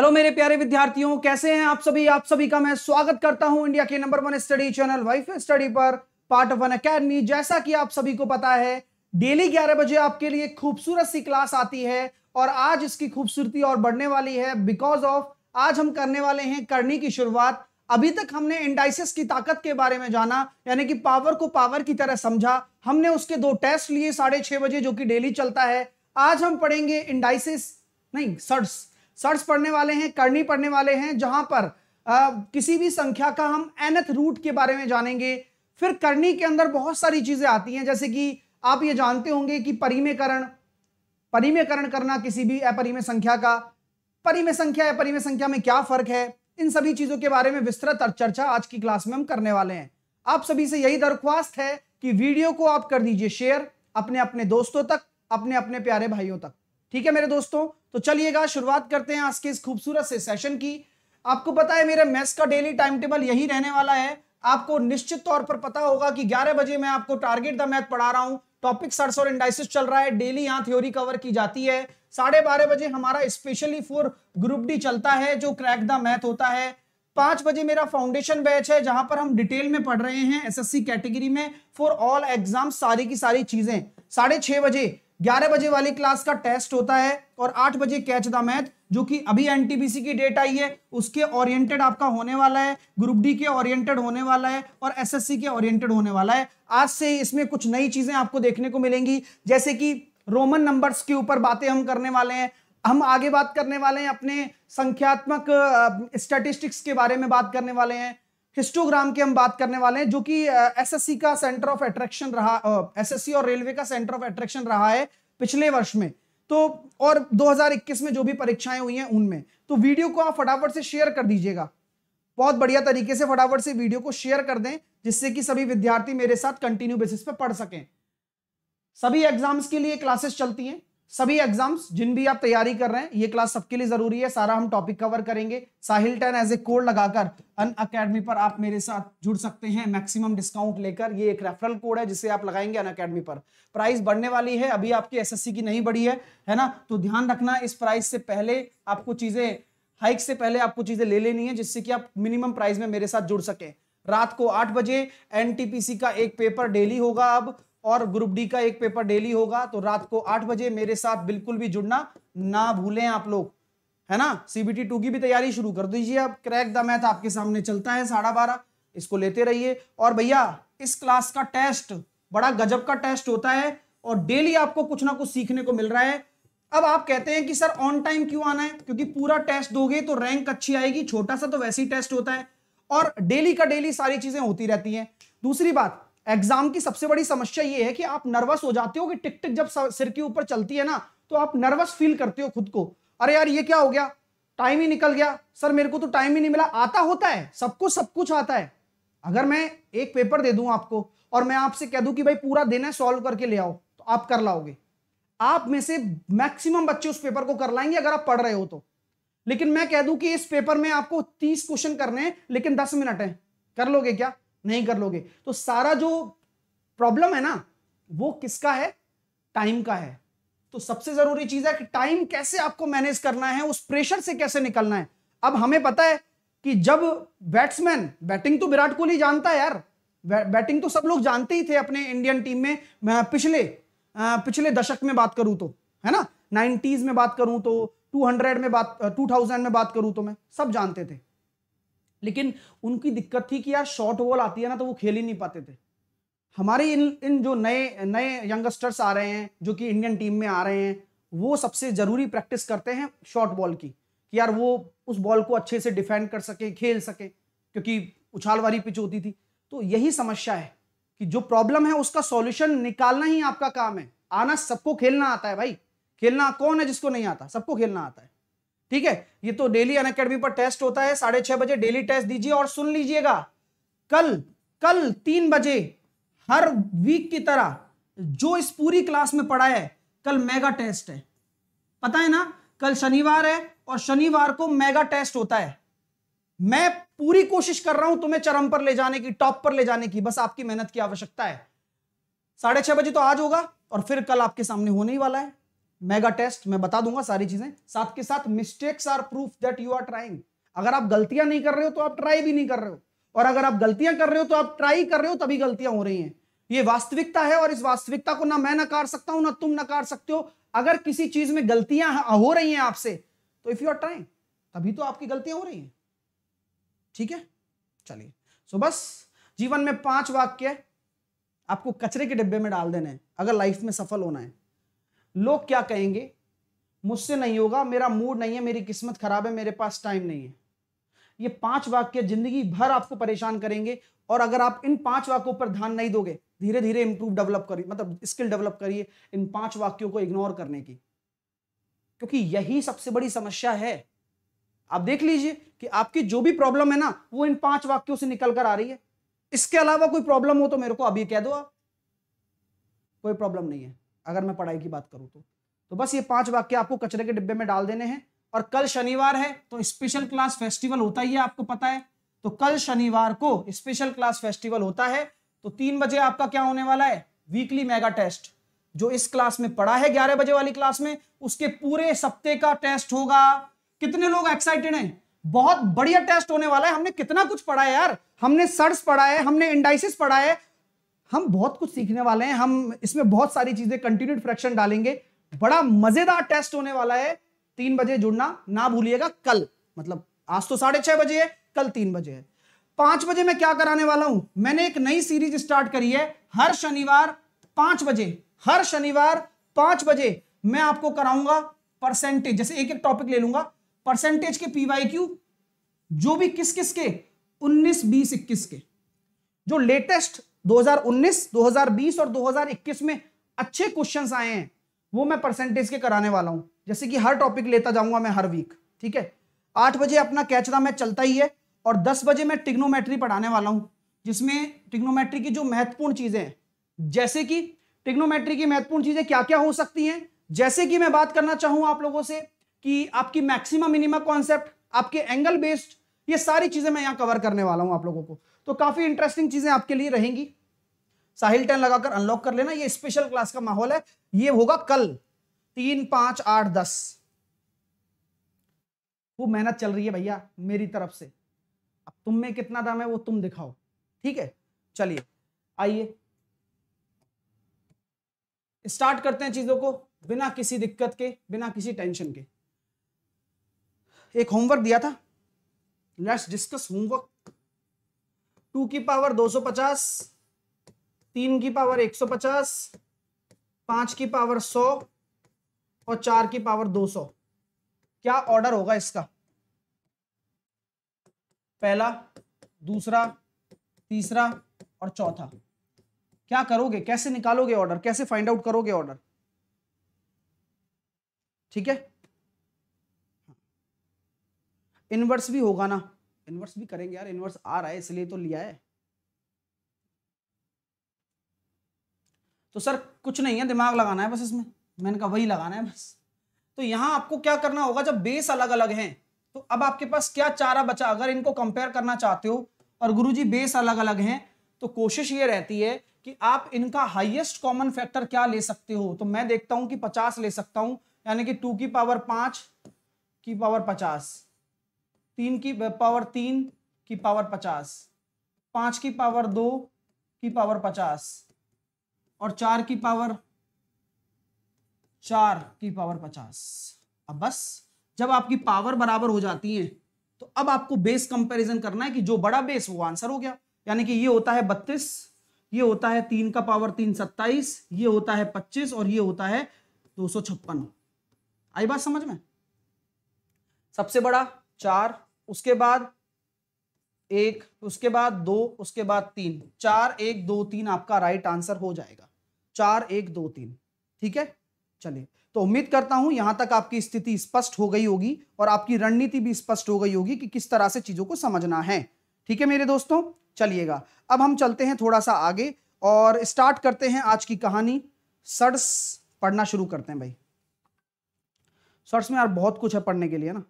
Hello मेरे प्यारे विद्यार्थियों, कैसे हैं आप सभी। आप सभी का मैं स्वागत करता हूं इंडिया के number 1 study channel wife study पर, पार्ट ऑफ अनअकैडमी। जैसा कि आप सभी को पता है, डेली 11 बजे आपके लिए खूबसूरत सी क्लास आती है और आज इसकी खूबसूरती और बढ़ने वाली है बिकॉज ऑफ आज हम करने वाले हैं करनी की शुरुआत। अभी तक हमने इंडाइसिस की ताकत के बारे में जाना, यानी कि पावर को पावर की तरह समझा। हमने उसके 2 टेस्ट लिए 6:30 बजे जो कि डेली चलता है। आज हम पढ़ेंगे इंडाइसिस नहीं, सर्ड्स पढ़ने वाले हैं, करनी पढ़ने वाले हैं, जहां पर किसी भी संख्या का हम nth रूट के बारे में जानेंगे। फिर करनी के अंदर बहुत सारी चीजें आती हैं, जैसे कि आप ये जानते होंगे कि परिमेयकरण करना किसी भी अपरिमेय संख्या का, परिमेय संख्या या अपरिमेय संख्या में क्या फर्क है, इन सभी चीजों के बारे में विस्तृत चर्चा आज की क्लास में हम करने वाले हैं। आप सभी से यही दरख्वास्त है कि वीडियो को आप कर दीजिए शेयर अपने दोस्तों तक, अपने प्यारे भाइयों तक। ठीक है मेरे दोस्तों, तो चलिएगा शुरुआत करते हैं आज के इस खूबसूरत से सेशन की। आपको पता है मेरे मैथ्स का डेली टाइम टेबल यही रहने वाला है। आपको निश्चित तौर पर पता होगा कि 11 बजे मैं आपको टारगेट द मैथ पढ़ा रहा हूं। टॉपिक सर्ड्स और इंडाइसिस चल रहा है, डेली यहाँ थ्योरी कवर की जाती है। 12:30 बजे हमारा स्पेशली फॉर ग्रुप डी चलता है जो क्रैक द मैथ होता है। 5 बजे मेरा फाउंडेशन बैच है जहां पर हम डिटेल में पढ़ रहे हैं SSC कैटेगरी में फॉर ऑल एग्जाम सारी की सारी चीजें। 6:30 बजे 11 बजे वाली क्लास का टेस्ट होता है और 8 बजे कैच द मैथ, जो कि अभी NTPC की डेट आई है उसके ओरिएंटेड आपका होने वाला है, ग्रुप डी के ओरिएंटेड होने वाला है और SSC के ओरिएंटेड होने वाला है। आज से इसमें कुछ नई चीजें आपको देखने को मिलेंगी, जैसे कि रोमन नंबर्स के ऊपर बातें हम करने वाले हैं। हम आगे बात करने वाले हैं अपने संख्यात्मक स्टैटिस्टिक्स के बारे में बात करने वाले हैं। हिस्टोग्राम के हम बात करने वाले हैं जो कि SSC का सेंटर ऑफ अट्रैक्शन रहा, SSC और रेलवे का सेंटर ऑफ अट्रैक्शन रहा है पिछले वर्ष में, तो और 2021 में जो भी परीक्षाएं हुई हैं उनमें। तो वीडियो को आप फटाफट से शेयर कर दीजिएगा, बहुत बढ़िया तरीके से फटाफट से वीडियो को शेयर कर दें जिससे कि सभी विद्यार्थी मेरे साथ कंटिन्यू बेसिस पर पढ़ सकें। सभी एग्जाम्स के लिए क्लासेस चलती हैं, सभी एग्जाम्स जिन भी आप तैयारी कर रहे हैं ये क्लास सबके लिए जरूरी है। सारा हम टॉपिक कवर करेंगे। साहिल 10 एज ए कोड लगाकर अनअकैडमी पर आप मेरे साथ जुड़ सकते हैं मैक्सिमम डिस्काउंट लेकर। ये एक रेफरल कोड है जिसे आप लगाएंगे अनअकैडमी पर। प्राइस बढ़ने वाली है, अभी आपकी SSC की नहीं बढ़ी है ना, तो ध्यान रखना इस प्राइस से पहले आपको चीजें, हाइक से पहले आपको चीजें ले लेनी है जिससे कि आप मिनिमम प्राइस में मेरे साथ जुड़ सके। रात को 8 बजे NTPC का एक पेपर डेली होगा अब और ग्रुप डी का एक पेपर डेली होगा, तो रात को 8 बजे मेरे साथ बिल्कुल भी जुड़ना ना भूलें आप लोग, है ना। CBT 2 की भी तैयारी शुरू कर दीजिए अब। क्रैक द मैथ आपके सामने चलता है 12:30, इसको लेते रहिए। और भैया इस क्लास का टेस्ट बड़ा गजब का टेस्ट होता है और डेली आपको कुछ ना कुछ सीखने को मिल रहा है। अब आप कहते हैं कि सर ऑन टाइम क्यों आना है, क्योंकि पूरा टेस्ट दोगे तो रैंक अच्छी आएगी, छोटा सा तो वैसे ही टेस्ट होता है और डेली का डेली सारी चीजें होती रहती हैं। दूसरी बात, एग्जाम की सबसे बड़ी समस्या ये है कि आप नर्वस हो जाते हो कि टिक टिक जब सिर के ऊपर चलती है ना तो आप नर्वस फील करते हो खुद को, अरे यार ये क्या हो गया, टाइम ही निकल गया, सर मेरे को तो टाइम ही नहीं मिला। आता होता है सबको, सब कुछ आता है। अगर मैं एक पेपर दे दूं आपको और मैं आपसे कह दूं कि भाई पूरा दिन है सॉल्व करके ले आओ, तो आप कर लाओगे। आप में से मैक्सिमम बच्चे उस पेपर को कर लाएंगे अगर आप पढ़ रहे हो तो। लेकिन मैं कह दूं कि इस पेपर में आपको 30 क्वेश्चन करने हैं लेकिन 10 मिनट है, कर लोगे क्या? नहीं कर लोगे। तो सारा जो प्रॉब्लम है ना वो किसका है? टाइम का है। तो सबसे जरूरी चीज है कि टाइम कैसे आपको मैनेज करना है, उस प्रेशर से कैसे निकलना है। अब हमें पता है कि जब बैट्समैन, बैटिंग तो विराट कोहली जानता है यार, बैटिंग तो सब लोग जानते ही थे अपने इंडियन टीम में। पिछले दशक में बात करूं तो, है ना, 90s में बात करूं तो, 2000 में बात करूं तो मैं सब जानते थे। लेकिन उनकी दिक्कत थी कि यार शॉर्ट बॉल आती है ना तो वो खेल ही नहीं पाते थे। हमारे इन जो नए यंगस्टर्स आ रहे हैं जो कि इंडियन टीम में आ रहे हैं, वो सबसे जरूरी प्रैक्टिस करते हैं शॉर्ट बॉल की, कि यार वो उस बॉल को अच्छे से डिफेंड कर सके, खेल सके, क्योंकि उछाल वाली पिच होती थी। तो यही समस्या है कि जो प्रॉब्लम है उसका सॉल्यूशन निकालना ही आपका काम है। आना सबको, खेलना आता है भाई, खेलना कौन है जिसको नहीं आता, सबको खेलना आता है। ठीक है, ये तो डेली अनअकैडमी पर टेस्ट होता है 6:30 बजे डेली टेस्ट दीजिए। और सुन लीजिएगा, कल 3 बजे हर वीक की तरह जो इस पूरी क्लास में पढ़ा है, कल मेगा टेस्ट है, पता है ना। कल शनिवार है और शनिवार को मेगा टेस्ट होता है। मैं पूरी कोशिश कर रहा हूं तुम्हें चरम पर ले जाने की, टॉप पर ले जाने की, बस आपकी मेहनत की आवश्यकता है। 6:30 बजे तो आज होगा और फिर कल आपके सामने होने ही वाला है। मेगा टेस्ट, मैं बता दूंगा सारी चीजें। साथ के साथ mistakes are proof that you are trying. अगर आप गलतियां नहीं कर रहे हो तो आप ट्राई भी नहीं कर रहे हो, और अगर आप गलतियां कर रहे हो तो आप ट्राई कर रहे हो तभी गलतियां हो रही हैं। ये वास्तविकता है और इस वास्तविकता को ना मैं नकार सकता हूं ना तुम नकार सकते हो। अगर किसी चीज में गलतियां हो रही हैं आपसे तो इफ यू आर ट्राइंग तभी तो आपकी गलतियां हो रही हैं। ठीक है, चलिए। सो बस जीवन में 5 वाक्य आपको कचरे के डिब्बे में डाल देने हैं अगर लाइफ में सफल होना है। लोग क्या कहेंगे, मुझसे नहीं होगा, मेरा मूड नहीं है, मेरी किस्मत खराब है, मेरे पास टाइम नहीं है। ये 5 वाक्य जिंदगी भर आपको परेशान करेंगे, और अगर आप इन 5 वाक्यों पर ध्यान नहीं दोगे, धीरे धीरे इंप्रूव डेवलप करिए, मतलब स्किल डेवलप करिए इन 5 वाक्यों को इग्नोर करने की, क्योंकि यही सबसे बड़ी समस्या है। आप देख लीजिए कि आपकी जो भी प्रॉब्लम है ना वो इन 5 वाक्यों से निकल कर आ रही है। इसके अलावा कोई प्रॉब्लम हो तो मेरे को अभी कह दो, आप कोई प्रॉब्लम नहीं है। अगर मैं पढ़ाई की बात करूं तो बस ये 5 वाक्य आपको कचरे के डिब्बे में डाल देने हैं। और कल शनिवार है तो स्पेशल क्लास फेस्टिवल होता ही है, आपको पता है। तो कल शनिवार को स्पेशल क्लास फेस्टिवल होता है, तो 3 बजे आपका क्या होने वाला है, वीकली मेगा टेस्ट। जो इस क्लास में पढ़ा है 11 बजे वाली क्लास में, उसके पूरे सप्ते का टेस्ट होगा। कितने लोग एक्साइटेड हैं? बहुत बढ़िया टेस्ट होने वाला है। हमने कितना कुछ पढ़ा है यार, हमने सर्ड्स पढ़ा है, हमने इंडाइसिस पढ़ा है, हम बहुत कुछ सीखने वाले हैं। हम इसमें बहुत सारी चीजें, कंटिन्यूड फ्रैक्शन डालेंगे। बड़ा मजेदार टेस्ट होने वाला है। 3 बजे जुड़ना ना भूलिएगा कल, मतलब आज तो 6:30 बजे है, कल 3 बजे है। 5 बजे मैं क्या कराने वाला हूं, मैंने एक नई सीरीज स्टार्ट करी है। हर शनिवार 5 बजे मैं आपको कराऊंगा परसेंटेज, जैसे एक एक टॉपिक ले लूंगा, परसेंटेज के PYQ, जो भी किस के 19, 20, 21 के, जो लेटेस्ट 2019, 2020 और 2021 में अच्छे क्वेश्चंस आए हैं, वो मैं परसेंटेज के कराने वाला हूं। जैसे कि हर टॉपिक लेता जाऊंगा मैं हर वीक। ठीक है, 8 बजे अपना कैचरा मैच चलता ही है, और 10 बजे मैं ट्रिग्नोमेट्री पढ़ाने वाला हूं, जिसमें ट्रिग्नोमेट्री की जो महत्वपूर्ण चीजें हैं, जैसे कि ट्रिग्नोमेट्री की महत्वपूर्ण चीजें क्या क्या हो सकती हैं। जैसे कि मैं बात करना चाहूँ आप लोगों से कि आपकी मैक्सिमा मिनिमा कॉन्सेप्ट, आपके एंगल बेस्ड, ये सारी चीजें मैं यहाँ कवर करने वाला हूँ आप लोगों को। तो काफी इंटरेस्टिंग चीजें आपके लिए रहेंगी। साहिल 10 लगाकर अनलॉक कर लेना। ये स्पेशल क्लास का माहौल है। ये होगा कल 3, 5, 8, 10। वो मेहनत चल रही है भैया मेरी तरफ से, अब तुम में कितना दम है वो तुम दिखाओ। ठीक है, चलिए आइए स्टार्ट करते हैं चीजों को बिना किसी दिक्कत के, बिना किसी टेंशन के। एक होमवर्क दिया था, लेट्स डिस्कस होमवर्क। 2 की पावर 250, 3 की पावर 150, 5 की पावर 100 और 4 की पावर 200, क्या ऑर्डर होगा इसका? पहला, दूसरा, तीसरा और चौथा। क्या करोगे, कैसे निकालोगे ऑर्डर, कैसे फाइंड आउट करोगे ऑर्डर? ठीक है, इनवर्स भी होगा ना, इनवर्स भी करेंगे यार, इनवर्स आ रहा है इसलिए तो लिया है। तो सर कुछ नहीं है, दिमाग लगाना है बस इसमें, मैंने कहा वही लगाना है बस। तो यहां आपको क्या करना होगा, जब बेस अलग अलग हैं तो अब आपके पास क्या चारा बचा? अगर इनको कंपेयर करना चाहते हो और गुरुजी बेस अलग अलग हैं, तो कोशिश ये रहती है कि आप इनका हाईएस्ट कॉमन फैक्टर क्या ले सकते हो। तो मैं देखता हूं कि 50 ले सकता हूं, यानी कि 2 की पावर 5 की पावर 50, 3 की पावर 3 की पावर 50, 5 की पावर 2 की पावर 50 और 4 की पावर 4 की पावर 50। अब बस जब आपकी पावर बराबर हो जाती है तो अब आपको बेस कंपैरिजन करना है कि जो बड़ा बेस वो आंसर हो गया। यानी कि ये होता है 32, ये होता है 3 का पावर 3 27, ये होता है 25 और ये होता है 256। आई बात समझ में? सबसे बड़ा 4, उसके बाद 1, उसके बाद 2, उसके बाद 3। 4, 1, 2, 3 आपका राइट आंसर हो जाएगा। 4, 1, 2, 3। ठीक है, चलिए। तो उम्मीद करता हूं यहां तक आपकी स्थिति स्पष्ट हो गई होगी और आपकी रणनीति भी स्पष्ट हो गई होगी कि किस तरह से चीजों को समझना है। ठीक है मेरे दोस्तों, चलिएगा अब हम चलते हैं थोड़ा सा आगे और स्टार्ट करते हैं आज की कहानी। सर्ड्स पढ़ना शुरू करते हैं भाई। सर्ड्स में यार बहुत कुछ है पढ़ने के लिए ना,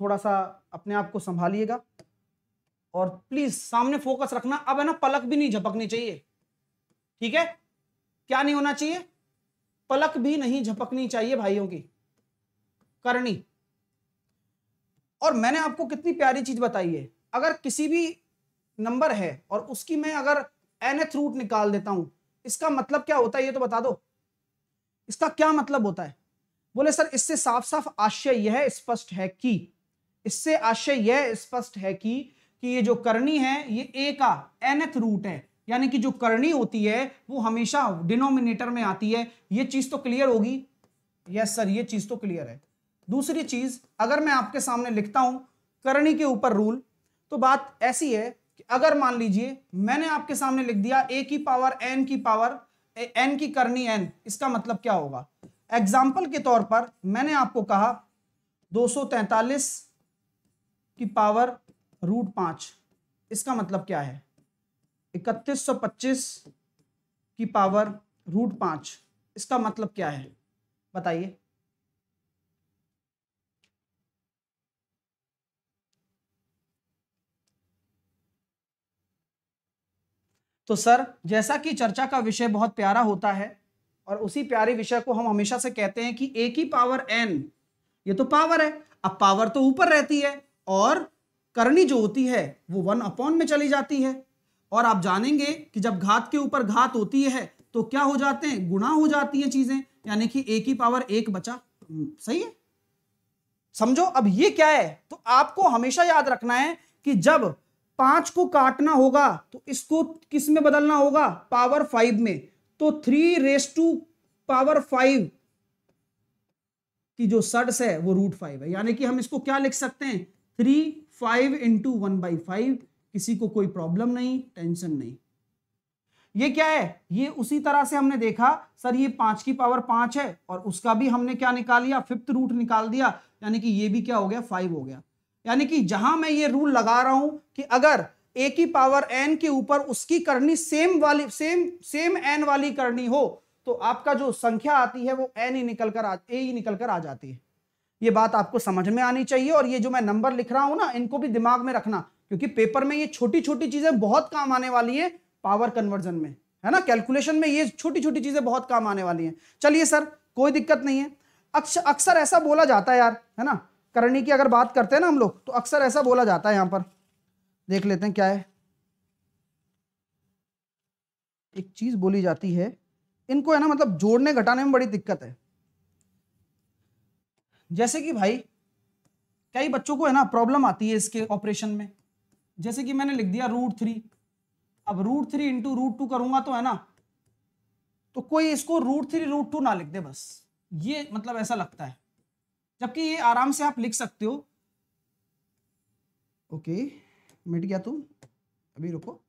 थोड़ा सा अपने आप को संभालिएगा और प्लीज सामने फोकस रखना। अब है ना, पलक भी नहीं झपकनी चाहिए। ठीक है, क्या नहीं होना चाहिए, पलक भी नहीं झपकनी चाहिए भाइयों की, करनी। और मैंने आपको कितनी प्यारी चीज बताई है, अगर किसी भी नंबर है और उसकी मैं अगर nth रूट निकाल देता हूं, इसका मतलब क्या होता है ये तो बता दो, इसका क्या मतलब होता है? बोले सर इससे साफ साफ आशय यह स्पष्ट है कि, इससे आशय यह स्पष्ट है कि ये जो करनी है ये a का nth रूट है, यानी कि जो करनी होती है वो हमेशा डिनोमिनेटर में आती है। ये चीज तो क्लियर होगी, यस सर ये चीज तो क्लियर है। दूसरी चीज, अगर मैं आपके सामने लिखता हूं करनी के ऊपर रूल, तो बात ऐसी है कि अगर मान लीजिए मैंने आपके सामने लिख दिया a की पावर n की पावर n की करनी n, इसका मतलब क्या होगा? एग्जाम्पल के तौर पर मैंने आपको कहा 243 की पावर √5, इसका मतलब क्या है? 3125 की पावर √5, इसका मतलब क्या है बताइए? तो सर जैसा कि चर्चा का विषय बहुत प्यारा होता है और उसी प्यारे विषय को हम हमेशा से कहते हैं कि a की पावर n, ये तो पावर है, अब पावर तो ऊपर रहती है और करनी जो होती है वो 1/n में चली जाती है। और आप जानेंगे कि जब घात के ऊपर घात होती है तो क्या हो जाते हैं? गुणा हो जाती हैं चीजें, यानी कि a की पावर 1 बचा, सही है? समझो अब ये क्या है। तो आपको हमेशा याद रखना है कि जब 5 को काटना होगा तो इसको किस में बदलना होगा? पावर 5 में। तो 3 रेज़ टू पावर 5 की जो सर्ड्स है वो √5 है, यानी कि हम इसको क्या लिख सकते हैं? 3 5 × 1/5। किसी को कोई प्रॉब्लम नहीं, टेंशन नहीं। ये क्या है? ये उसी तरह से हमने देखा सर ये 5 की पावर 5 है और उसका भी हमने क्या निकाल लिया? 5th रूट निकाल दिया, यानी कि ये भी क्या हो गया? 5 हो गया। यानी कि जहां मैं ये रूल लगा रहा हूं कि अगर a की पावर n के ऊपर उसकी करनी सेम n वाली करनी हो तो आपका जो संख्या आती है वो a ही निकल कर आ जाती है। ये बात आपको समझ में आनी चाहिए और ये जो मैं नंबर लिख रहा हूं ना, इनको भी दिमाग में रखना, क्योंकि पेपर में ये छोटी छोटी चीजें बहुत काम आने वाली है। पावर कन्वर्जन में है ना, कैलकुलेशन में ये छोटी छोटी चीजें बहुत काम आने वाली है। चलिए सर कोई दिक्कत नहीं है। अक्सर ऐसा बोला जाता है यार, है ना, करनी की अगर बात करते हैं ना हम लोग तो अक्सर ऐसा बोला जाता है। यहां पर देख लेते हैं क्या है, एक चीज बोली जाती है इनको, है ना, मतलब जोड़ने घटाने में बड़ी दिक्कत है। जैसे कि भाई कई बच्चों को है ना प्रॉब्लम आती है इसके ऑपरेशन में। जैसे कि मैंने लिख दिया √3, अब √3 × √2 करूंगा तो है ना, तो कोई इसको √3 √2 ना लिख दे बस, ये मतलब ऐसा लगता है, जबकि ये आराम से आप लिख सकते हो। ओके मिट गया तुम, अभी रुको,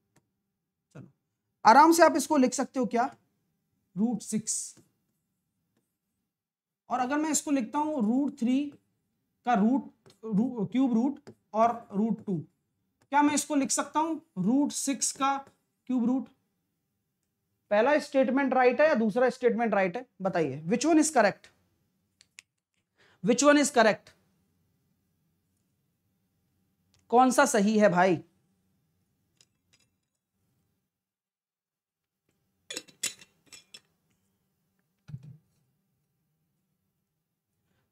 चलो आराम से आप इसको लिख सकते हो क्या? √6। और अगर मैं इसको लिखता हूं √3 का क्यूब रूट और √2, क्या मैं इसको लिख सकता हूं √6 का क्यूब रूट? पहला स्टेटमेंट राइट है या दूसरा स्टेटमेंट राइट है बताइए? Which one is correct? कौन सा सही है भाई?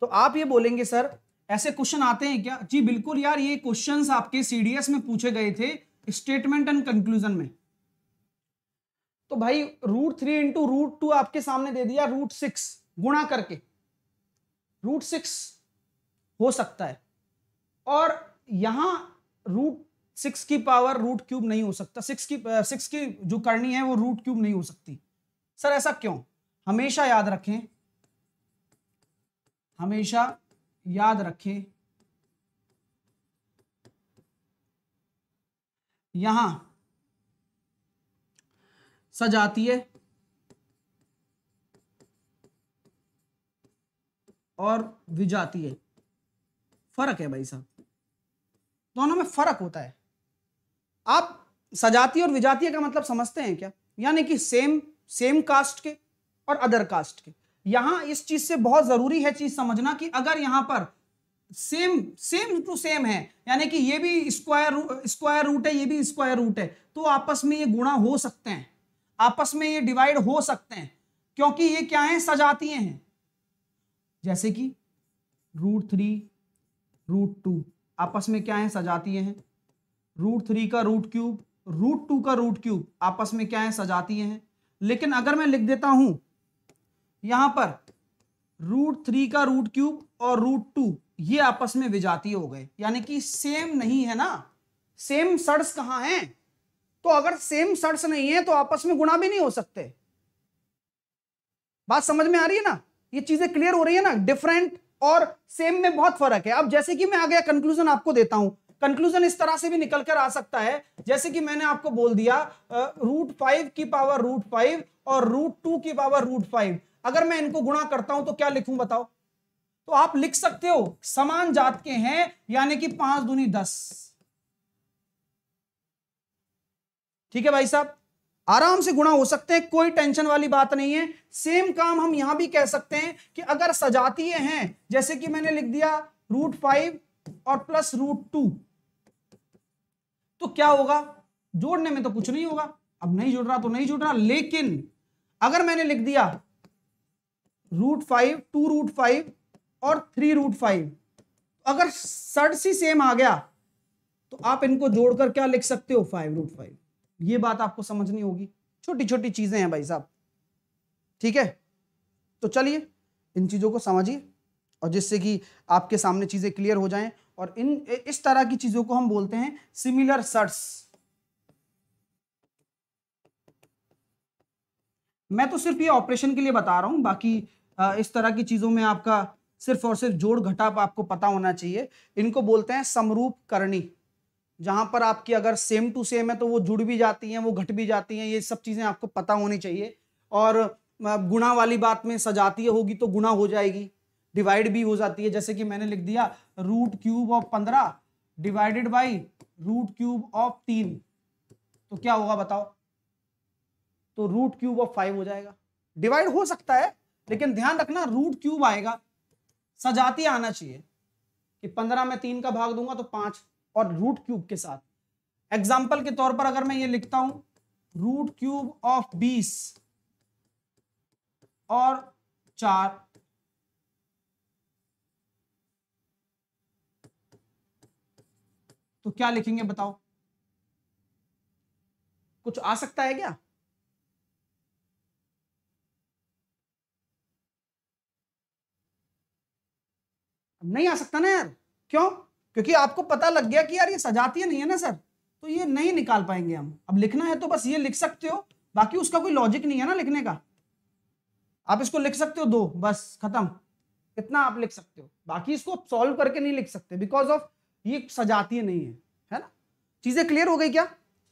तो आप ये बोलेंगे सर ऐसे क्वेश्चन आते हैं क्या? जी बिल्कुल यार, ये क्वेश्चंस आपके सीडीएस में पूछे गए थे, स्टेटमेंट एंड कंक्लूजन में। तो भाई √3 × √2 आपके सामने दे दिया, √6 गुणा करके √6 हो सकता है, और यहां √6 की पावर √3 नहीं हो सकता, 6 की जो करनी है वो √3 नहीं हो सकती। सर ऐसा क्यों? हमेशा याद रखें यहां सजातीय और विजातीय फर्क है भाई साहब, दोनों में फर्क होता है। आप सजातीय और विजातीय का मतलब समझते हैं क्या? यानी कि सेम कास्ट के और अदर कास्ट के। यहां इस चीज से बहुत जरूरी है चीज समझना कि अगर यहां पर सेम टू सेम है, यानी कि ये भी स्क्वायर रूट है, ये भी स्क्वायर रूट है, तो आपस में ये गुणा हो सकते हैं, आपस में ये डिवाइड हो सकते हैं। क्योंकि ये क्या है, सजातीय हैं। जैसे कि √3 √2 आपस में क्या है, सजातीय हैं। √3 का √3 √2 का √3 आपस में क्या है, सजातीय हैं। लेकिन अगर मैं लिख देता हूं यहां पर √3 का √3 और √2 ये आपस में विजातीय हो गए, यानी कि सेम नहीं है ना, सेम सर्ड्स कहां हैं। तो अगर सेम सर्ड्स नहीं है तो आपस में गुणा भी नहीं हो सकते। बात समझ में आ रही है ना, ये चीजें क्लियर हो रही है ना। डिफरेंट और सेम में बहुत फर्क है। अब जैसे कि मैं आ गया कंक्लूजन आपको देता हूं, कंक्लूजन इस तरह से भी निकल कर आ सकता है। जैसे कि मैंने आपको बोल दिया √5 की पावर √5 और √2 की पावर √5 अगर मैं इनको गुणा करता हूं तो क्या लिखूं बताओ। तो आप लिख सकते हो समान जात के हैं, यानी कि 5×10। ठीक है भाई साहब, आराम से गुणा हो सकते हैं, कोई टेंशन वाली बात नहीं है। सेम काम हम यहां भी कह सकते हैं कि अगर सजातीय हैं, जैसे कि मैंने लिख दिया √5 और +√2, तो क्या होगा, जोड़ने में तो कुछ नहीं होगा। अब नहीं जुड़ रहा तो नहीं जुड़ रहा, लेकिन अगर मैंने लिख दिया √5 2√5 और 3√5, अगर सर्ड्स ही सेम आ गया तो आप इनको जोड़कर क्या लिख सकते हो, 5√5। ये बात आपको समझनी होगी, छोटी छोटी चीजें हैं भाई साहब। ठीक है, तो चलिए इन चीजों को समझिए और जिससे कि आपके सामने चीजें क्लियर हो जाएं। और इस तरह की चीजों को हम बोलते हैं सिमिलर सर्ड्स। मैं तो सिर्फ ये ऑपरेशन के लिए बता रहा हूं, बाकी इस तरह की चीजों में आपका सिर्फ और सिर्फ जोड़ घटाव आपको पता होना चाहिए। इनको बोलते हैं समरूप करणी, जहां पर आपकी अगर सेम टू सेम है तो वो जुड़ भी जाती हैं, वो घट भी जाती हैं। ये सब चीजें आपको पता होनी चाहिए। और गुणा वाली बात में सजातीय होगी तो गुणा हो जाएगी, डिवाइड भी हो जाती है। जैसे कि मैंने लिख दिया √3 ऑफ 15 डिवाइडेड बाई √3 ऑफ 3, तो क्या होगा बताओ। तो √3 ऑफ 5 हो जाएगा। डिवाइड हो सकता है, लेकिन ध्यान रखना √3 आएगा, सजातीय आना चाहिए कि 15 में 3 का भाग दूंगा तो 5, और √3 के साथ। एग्जाम्पल के तौर पर अगर मैं ये लिखता हूं √3 ऑफ 20 और 4, तो क्या लिखेंगे बताओ। कुछ आ सकता है क्या, नहीं आ सकता ना यार। क्यों, क्योंकि आपको पता लग गया कि यार ये सजातीय नहीं है ना सर, तो ये नहीं निकाल पाएंगे हम। अब लिखना है तो बस ये लिख सकते हो, बाकी उसका कोई लॉजिक नहीं है ना लिखने का। आप इसको लिख सकते हो 2, बस खत्म, इतना आप लिख सकते हो। बाकी इसको सॉल्व करके नहीं लिख सकते, बिकॉज ऑफ ये सजातीय नहीं है, है ना। चीजें क्लियर हो गई क्या,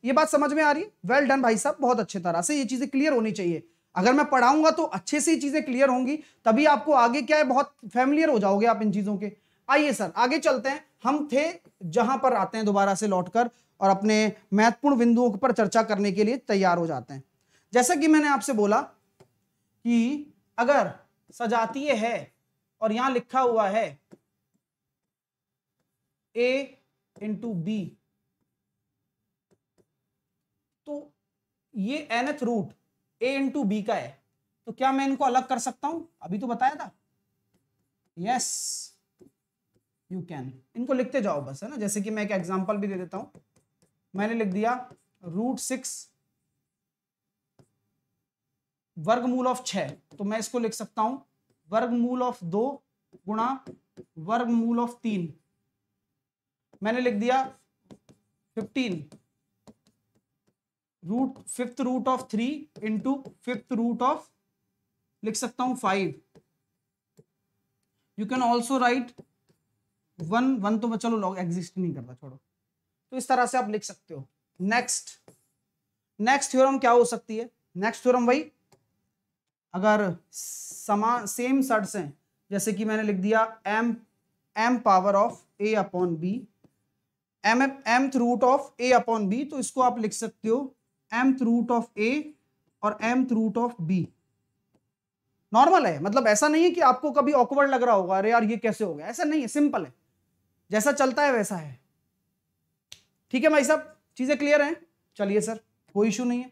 ये बात समझ में आ रही है। वेल डन भाई साहब, बहुत अच्छे तरह से ये चीजें क्लियर होनी चाहिए। अगर मैं पढ़ाऊंगा तो अच्छे से चीजें क्लियर होंगी, तभी आपको आगे क्या है, बहुत फैमिलियर हो जाओगे आप इन चीजों के। आइए सर आगे चलते हैं। हम थे जहां पर, आते हैं दोबारा से लौटकर और अपने महत्वपूर्ण बिंदुओं पर चर्चा करने के लिए तैयार हो जाते हैं। जैसा कि मैंने आपसे बोला कि अगर सजातीय है और यहां लिखा हुआ है A×B, तो ये nth रूट A×B का है, तो क्या मैं इनको अलग कर सकता हूं। अभी तो बताया था, यस यू कैन। इनको लिखते जाओ बस, है ना। जैसे कि मैं एक एग्जांपल भी दे देता हूं। मैंने लिख दिया √6 वर्गमूल ऑफ 6, तो मैं इसको लिख सकता हूं √2 गुणा √3। मैंने लिख दिया 15 √5 ऑफ 3 × 5 लिख सकता हूं 5। यू कैन ऑल्सो राइट 1 तो चलो लॉग एग्जिस्ट नहीं करता, छोड़ो। तो इस तरह से आप लिख सकते हो। नेक्स्ट थ्योरम क्या हो सकती है। नेक्स्ट थ्योरम वही, अगर सेम सर्ड्स हैं, जैसे कि मैंने लिख दिया m power of a upon b, mth root of a upon b, तो इसको आप लिख सकते हो mth रूट ऑफ a और mth root of b। Normal है, मतलब ऐसा नहीं है कि आपको कभी ऑकवर्ड लग रहा होगा, अरे यार ये कैसे हो गया, ऐसा नहीं है, सिंपल है, जैसा चलता है वैसा है। ठीक है भाई साहब, चीजें क्लियर हैं। चलिए सर, कोई इशू नहीं है।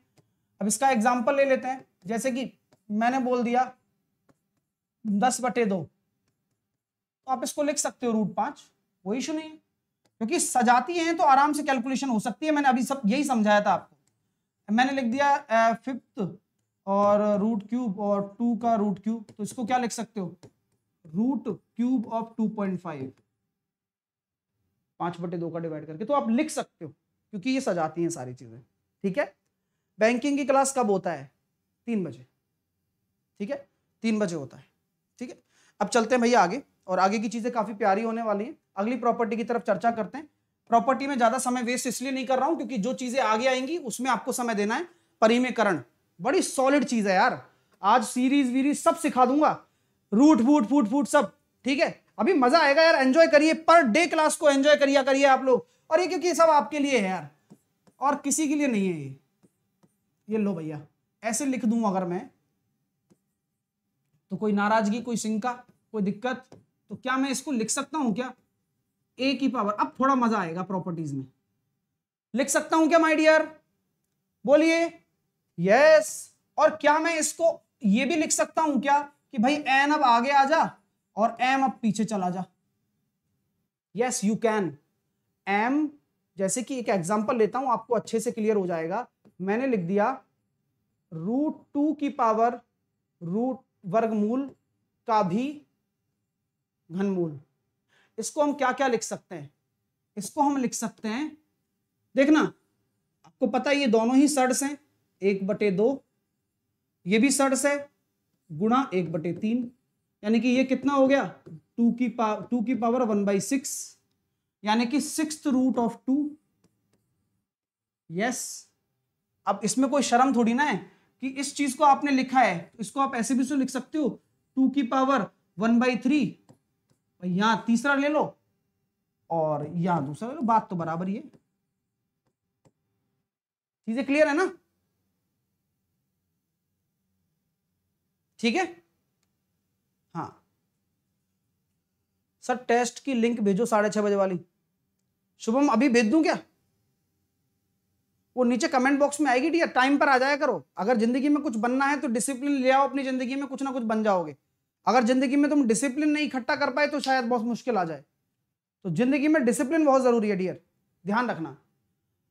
अब इसका एग्जाम्पल ले लेते हैं। जैसे कि मैंने बोल दिया 10/2, तो आप इसको लिख सकते हो √5, कोई इशू नहीं है, क्योंकि सजाती हैं तो आराम से कैलकुलेशन हो सकती है। मैंने अभी सब यही समझाया था आपको। मैंने लिख दिया 5th और √3 और 2 का √3, तो इसको क्या लिख सकते हो, √3 ऑफ 2.5, 5/2 का डिवाइड करके, तो आप लिख सकते हो, क्योंकि ये सजाती हैं सारी चीजें। ठीक है, बैंकिंग की क्लास कब होता है, 3 बजे, ठीक है, 3 बजे होता है। ठीक है, अब चलते हैं भैया आगे, और आगे की चीजें काफी प्यारी होने वाली हैं। अगली प्रॉपर्टी की तरफ चर्चा करते हैं। प्रॉपर्टी में ज्यादा समय वेस्ट इसलिए नहीं कर रहा हूं क्योंकि जो चीजें आगे आएंगी उसमें आपको समय देना है। परिमेयकरण बड़ी सॉलिड चीज है यार, आज सीरीज वीरीज सब सिखा दूंगा, रूट वूट फूट फूट सब। ठीक है, अभी मजा आएगा यार, एंजॉय करिए, पर डे क्लास को एंजॉय करिया करिए आप लोग। और ये क्योंकि सब आपके लिए है यार, और किसी के लिए नहीं है ये लो भैया, ऐसे लिख दूं अगर मैं तो कोई नाराजगी, कोई शंका, कोई दिक्कत, तो क्या मैं इसको लिख सकता हूं क्या, a की पावर, अब थोड़ा मजा आएगा प्रॉपर्टीज में, लिख सकता हूं क्या माय डियर, बोलिए यस। और क्या मैं इसको ये भी लिख सकता हूं क्या कि भाई एन अब आगे आ जा और एम अब पीछे चला जा। Yes you can. एम जैसे कि एक एग्जांपल लेता हूं, आपको अच्छे से क्लियर हो जाएगा। मैंने लिख दिया √2 की पावर √वर्गमूल का भी घनमूल। इसको हम क्या क्या लिख सकते हैं, इसको हम लिख सकते हैं, देखना आपको पता है ये दोनों ही सर्ड्स हैं, 1/2, ये भी सर्ड्स है, गुणा 1/3, यानी कि ये कितना हो गया 2 की पावर 1/6, यानी कि 6th रूट ऑफ 2। यस, अब इसमें कोई शर्म थोड़ी ना है कि इस चीज को आपने लिखा है, इसको आप ऐसे भी तो लिख सकते हो 2 की पावर 1/3, यहां तीसरा ले लो और यहां दूसरा ले लो, बात तो बराबर ही है। चीजें क्लियर है ना, ठीक है। हाँ सर, टेस्ट की लिंक भेजो 6:30 बजे वाली, शुभम अभी भेज दूं क्या, वो नीचे कमेंट बॉक्स में आएगी। ठीक है, टाइम पर आ जाया करो। अगर जिंदगी में कुछ बनना है तो डिसिप्लिन ले आओ, अपनी जिंदगी में कुछ ना कुछ बन जाओगे। अगर जिंदगी में तुम डिसिप्लिन नहीं इकट्ठा कर पाए तो शायद बहुत मुश्किल आ जाए, तो जिंदगी में डिसिप्लिन बहुत जरूरी है डियर, ध्यान रखना।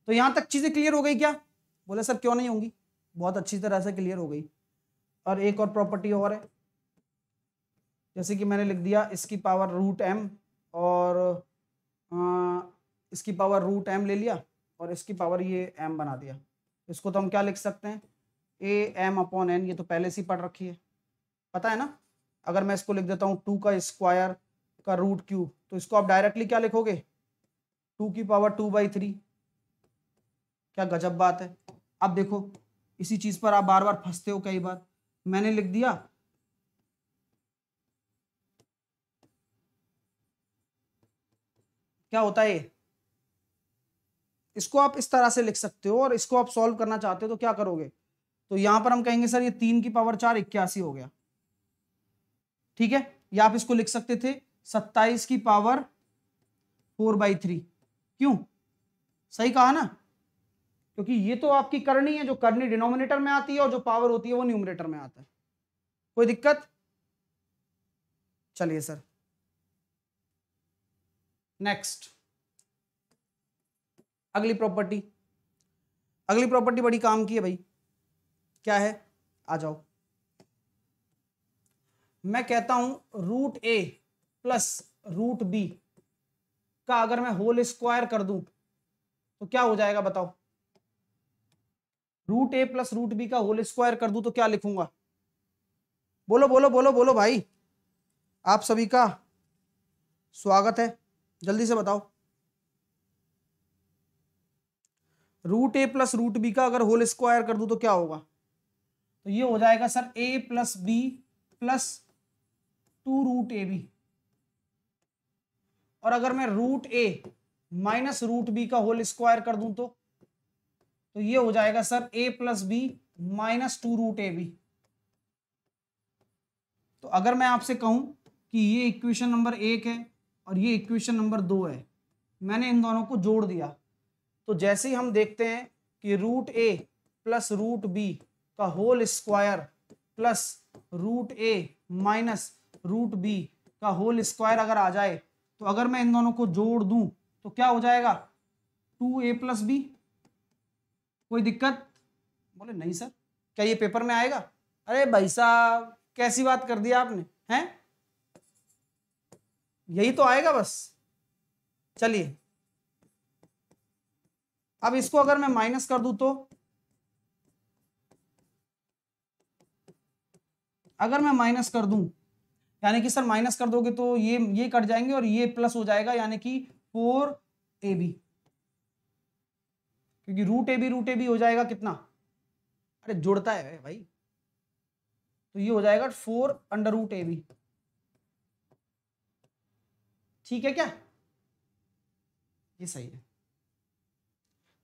तो यहां तक चीजें क्लियर हो गई क्या, बोले सर क्यों नहीं होंगी, बहुत अच्छी तरह से क्लियर हो गई। और एक और प्रॉपर्टी और है, जैसे कि मैंने लिख दिया इसकी पावर √m और इसकी पावर √m ले लिया और इसकी पावर ये m बना दिया। इसको तो हम क्या लिख सकते हैं, am/n, ये तो पहले से पढ़ रखी है, पता है ना। अगर मैं इसको लिख देता हूँ 2 का स्क्वायर का √3, तो इसको आप डायरेक्टली क्या लिखोगे, 2 की पावर 2/3। क्या गजब बात है। अब देखो इसी चीज पर आप बार बार फंसते हो कई बार। मैंने लिख दिया क्या होता है, इसको आप इस तरह से लिख सकते हो, और इसको आप सॉल्व करना चाहते हो तो क्या करोगे, तो यहां पर हम कहेंगे सर ये 3 की पावर 4 81 हो गया, ठीक है। या आप इसको लिख सकते थे 27 की पावर 4/3, क्यों, सही कहा ना, क्योंकि ये तो आपकी करनी है, जो करनी डिनोमिनेटर में आती है और जो पावर होती है वो न्यूमरेटर में आता है। कोई दिक्कत, चलिए सर नेक्स्ट। अगली प्रॉपर्टी, अगली प्रॉपर्टी बड़ी काम की है भाई, क्या है, आ जाओ। मैं कहता हूं √a + √b का अगर मैं होल स्क्वायर कर दूं तो क्या हो जाएगा बताओ, √a + √b का होल स्क्वायर कर दूं तो क्या लिखूंगा, बोलो बोलो बोलो बोलो भाई, आप सभी का स्वागत है, जल्दी से बताओ। √a + √b का अगर होल स्क्वायर कर दूं तो क्या होगा, तो ये हो जाएगा सर a + b + 2 √ab। और अगर मैं √a - √b का होल स्क्वायर कर दूं तो ये हो जाएगा सर a + b - 2 √ab। तो अगर मैं आपसे कहूं कि ये इक्वेशन नंबर 1 है और ये इक्वेशन नंबर 2 है, मैंने इन दोनों को जोड़ दिया, तो जैसे ही हम देखते हैं कि √a + √b का whole square plus root A minus root B का होल स्क्वायर अगर आ जाए, तो अगर मैं इन दोनों को जोड़ दूं तो क्या हो जाएगा 2a प्लस बी। कोई दिक्कत? बोले नहीं सर, क्या ये पेपर में आएगा? अरे भाई साहब कैसी बात कर दी आपने, हैं? यही तो आएगा बस। चलिए अब इसको अगर मैं माइनस कर दूं, तो अगर मैं माइनस कर दूं यानी कि सर माइनस कर दोगे तो ये कट जाएंगे और ये प्लस हो जाएगा, यानी कि 4ab, क्योंकि रूट ए बी हो जाएगा कितना, अरे जुड़ता है भाई, तो ये हो जाएगा 4 अंडर रूट ab। ठीक है क्या? ये सही है।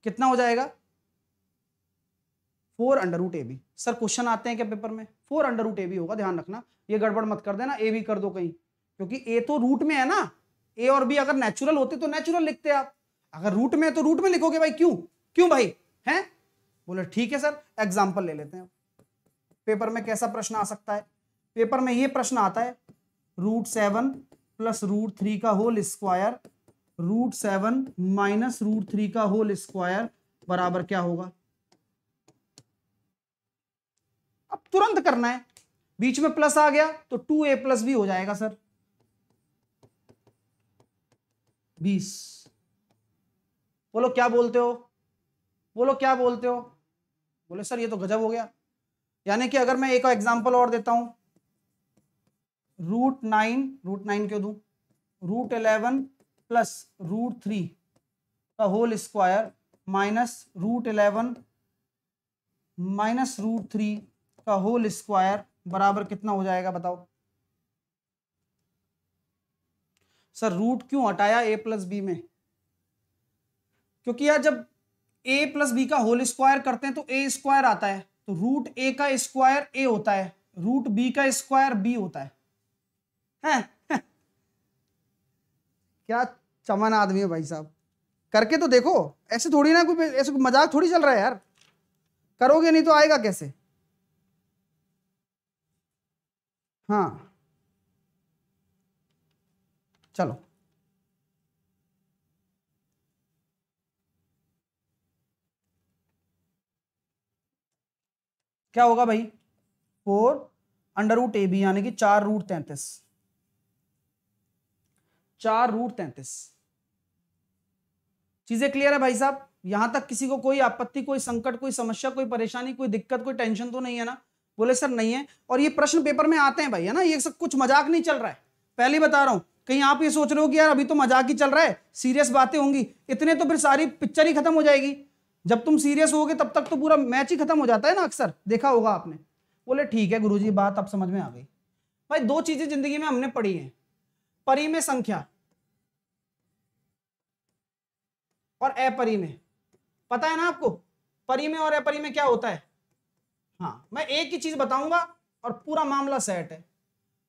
कितना हो जाएगा 4 under root ab। Sir question आते हैं क्या पेपर में? 4 अंडर रूट ab होगा, ध्यान रखना, ये गड़बड़ मत कर देना, ए बी कर दो कहीं, क्योंकि ए तो रूट में है ना, ए और बी अगर नेचुरल होते तो नेचुरल लिखते आप, अगर रूट में है तो रूट में लिखोगे भाई, क्यों क्यों भाई, हैं? बोले ठीक है सर, एग्जाम्पल ले लेते हैं। पेपर में कैसा प्रश्न आ सकता है? पेपर में ये प्रश्न आता है, रूट 7 प्लस रूट 3 का whole square root 7 minus root 3 का होल स्क्वायर बराबर क्या होगा। अब तुरंत करना है, बीच में प्लस आ गया तो 2a प्लस b हो जाएगा सर 20। बोलो क्या बोलते हो, बोलो क्या बोलते हो? बोले सर ये तो गजब हो गया। यानी कि अगर मैं एक एग्जांपल और देता हूं, रूट 9 क्यों दूं, रूट 11 प्लस रूट 3 का whole square minus root 11 minus root 3 का होल स्क्वायर बराबर कितना हो जाएगा बताओ। सर रूट क्यों हटाया a प्लस बी में? क्योंकि यार जब a प्लस बी का होल स्क्वायर करते हैं तो a स्क्वायर आता है, तो रूट a का स्क्वायर a होता है, रूट b का स्क्वायर b होता है, हैं? क्या चमन आदमी है भाई साहब, करके तो देखो, ऐसे थोड़ी ना कोई, ऐसे मजाक थोड़ी चल रहा है यार, करोगे नहीं तो आएगा कैसे। हाँ चलो क्या होगा भाई 4 अंडर रूट ab, यानी कि 4 रूट 33, 4 रूट 33। चीजें क्लियर है भाई साहब? यहां तक किसी को कोई आपत्ति, कोई संकट, कोई समस्या, कोई परेशानी, कोई दिक्कत, कोई टेंशन तो नहीं है ना? बोले सर नहीं है। और ये प्रश्न पेपर में आते हैं भाई, है ना, ये सब कुछ मजाक नहीं चल रहा है, पहले बता रहा हूं। कहीं आप ये सोच रहे हो कि यार अभी तो मजाक ही चल रहा है, सीरियस बातें होंगी, इतने तो फिर सारी पिक्चर ही खत्म हो जाएगी। जब तुम सीरियस होगे तब तक तो पूरा मैच ही खत्म हो जाता है ना, अक्सर देखा होगा आपने। बोले ठीक है गुरुजी, बात अब समझ में आ गई। भाई दो चीजें जिंदगी में हमने पढ़ी है, परी में संख्या और अपरी में, पता है ना आपको परी में और अपरी में क्या होता है। हाँ मैं एक ही चीज बताऊंगा और पूरा मामला सेट है।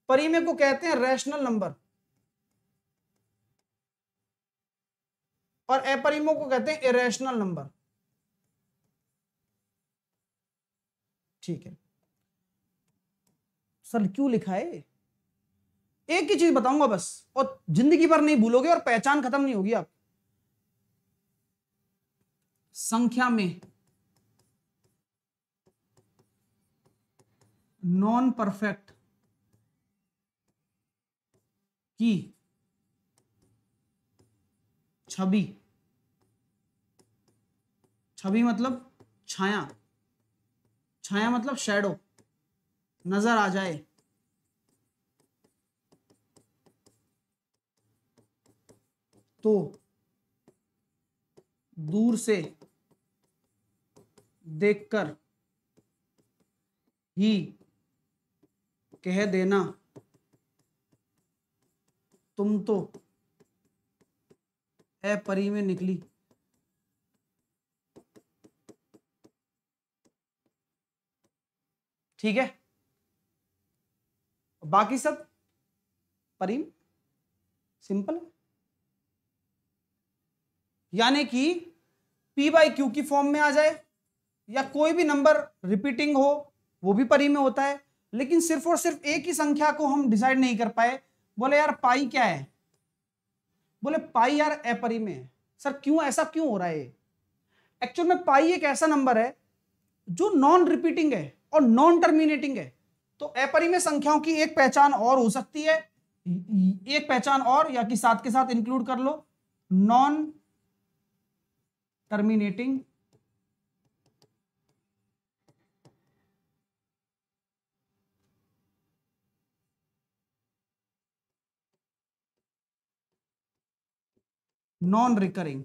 परी में को कहते हैं रैशनल नंबर और अपरिमेय को कहते हैं इरेशनल नंबर। ठीक है सर, क्यों लिखा है? एक ही चीज बताऊंगा बस, और जिंदगी भर नहीं भूलोगे और पहचान खत्म नहीं होगी आप। संख्या में नॉन परफेक्ट की छवि, छवि मतलब छाया, छाया मतलब शैडो, नजर आ जाए तो दूर से देखकर ही कह देना तुम तो अपरी में निकली। ठीक है, बाकी सब परी सिंपल, यानी कि p/q की फॉर्म में आ जाए, या कोई भी नंबर रिपीटिंग हो वो भी परी में होता है, लेकिन सिर्फ और सिर्फ एक ही संख्या को हम डिसाइड नहीं कर पाए। बोले यार पाई क्या है, बोले पाई यार अपरि में है। सर क्यों, ऐसा क्यों हो रहा है? एक्चुअल में पाई एक ऐसा नंबर है जो नॉन रिपीटिंग है और नॉन टर्मिनेटिंग है, तो अपरि में संख्याओं की एक पहचान और हो सकती है, एक पहचान और या कि साथ के साथ इंक्लूड कर लो, non terminating non recurring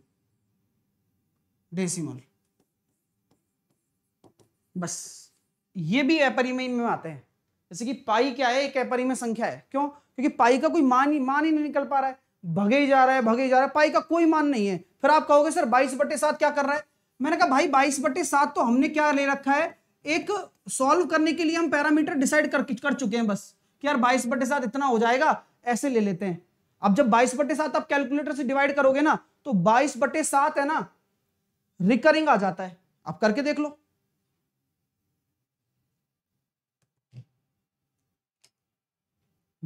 decimal. बस ये भी अपरि में आते हैं। जैसे कि पाई क्या है, एक अपरि में संख्या है। क्यों? क्योंकि पाई का कोई मान ही नहीं निकल पा रहा है, भगे ही जा रहा है, पाई का कोई मान नहीं है। फिर आप कहोगे सर 22/7 क्या कर रहा है? मैंने कहा भाई 22/7 तो हमने क्या ले रखा है, एक सॉल्व करने के लिए हम पैरामीटर डिसाइड कर चुके हैं बस कि यार 22/7 इतना हो जाएगा, ऐसे ले लेते हैं। अब जब 22/7 आप कैलकुलेटर से डिवाइड करोगे ना तो 22/7 है ना रिकरिंग आ जाता है। आप करके देख लो,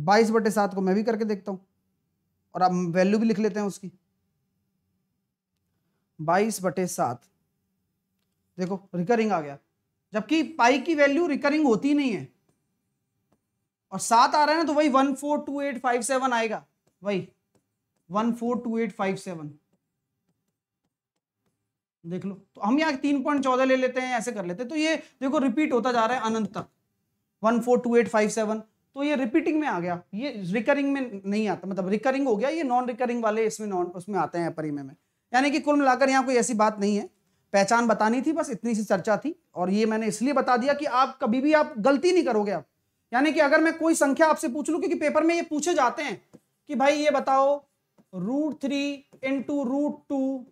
बाईस बटे सात को मैं भी करके देखता हूं और आप वैल्यू भी लिख लेते हैं उसकी। 22/7 देखो रिकरिंग आ गया, जबकि पाई की वैल्यू रिकरिंग होती नहीं है। और 7 आ रहा है ना तो वही 142857 आएगा, वही 142857 देख लो। तो हम यहाँ 3.14 ले लेते हैं, ऐसे कर लेते हैं। तो ये देखो रिपीट होता जा रहा है अनंत तक, 142857। तो ये रिपीटिंग में आ गया, ये रिकरिंग में नहीं आता, मतलब रिकरिंग हो गया, ये नॉन रिकरिंग वाले इसमें उसमें आते हैं अपरिमेय में। यानी कि कुल मिलाकर यहाँ कोई ऐसी बात नहीं है, पहचान बतानी थी बस, इतनी सी चर्चा थी। और ये मैंने इसलिए बता दिया कि आप कभी भी आप गलती नहीं करोगे। आप यानी कि अगर मैं कोई संख्या आपसे पूछ लूँ, क्योंकि पेपर में ये पूछे जाते हैं कि भाई ये बताओ √3 × √2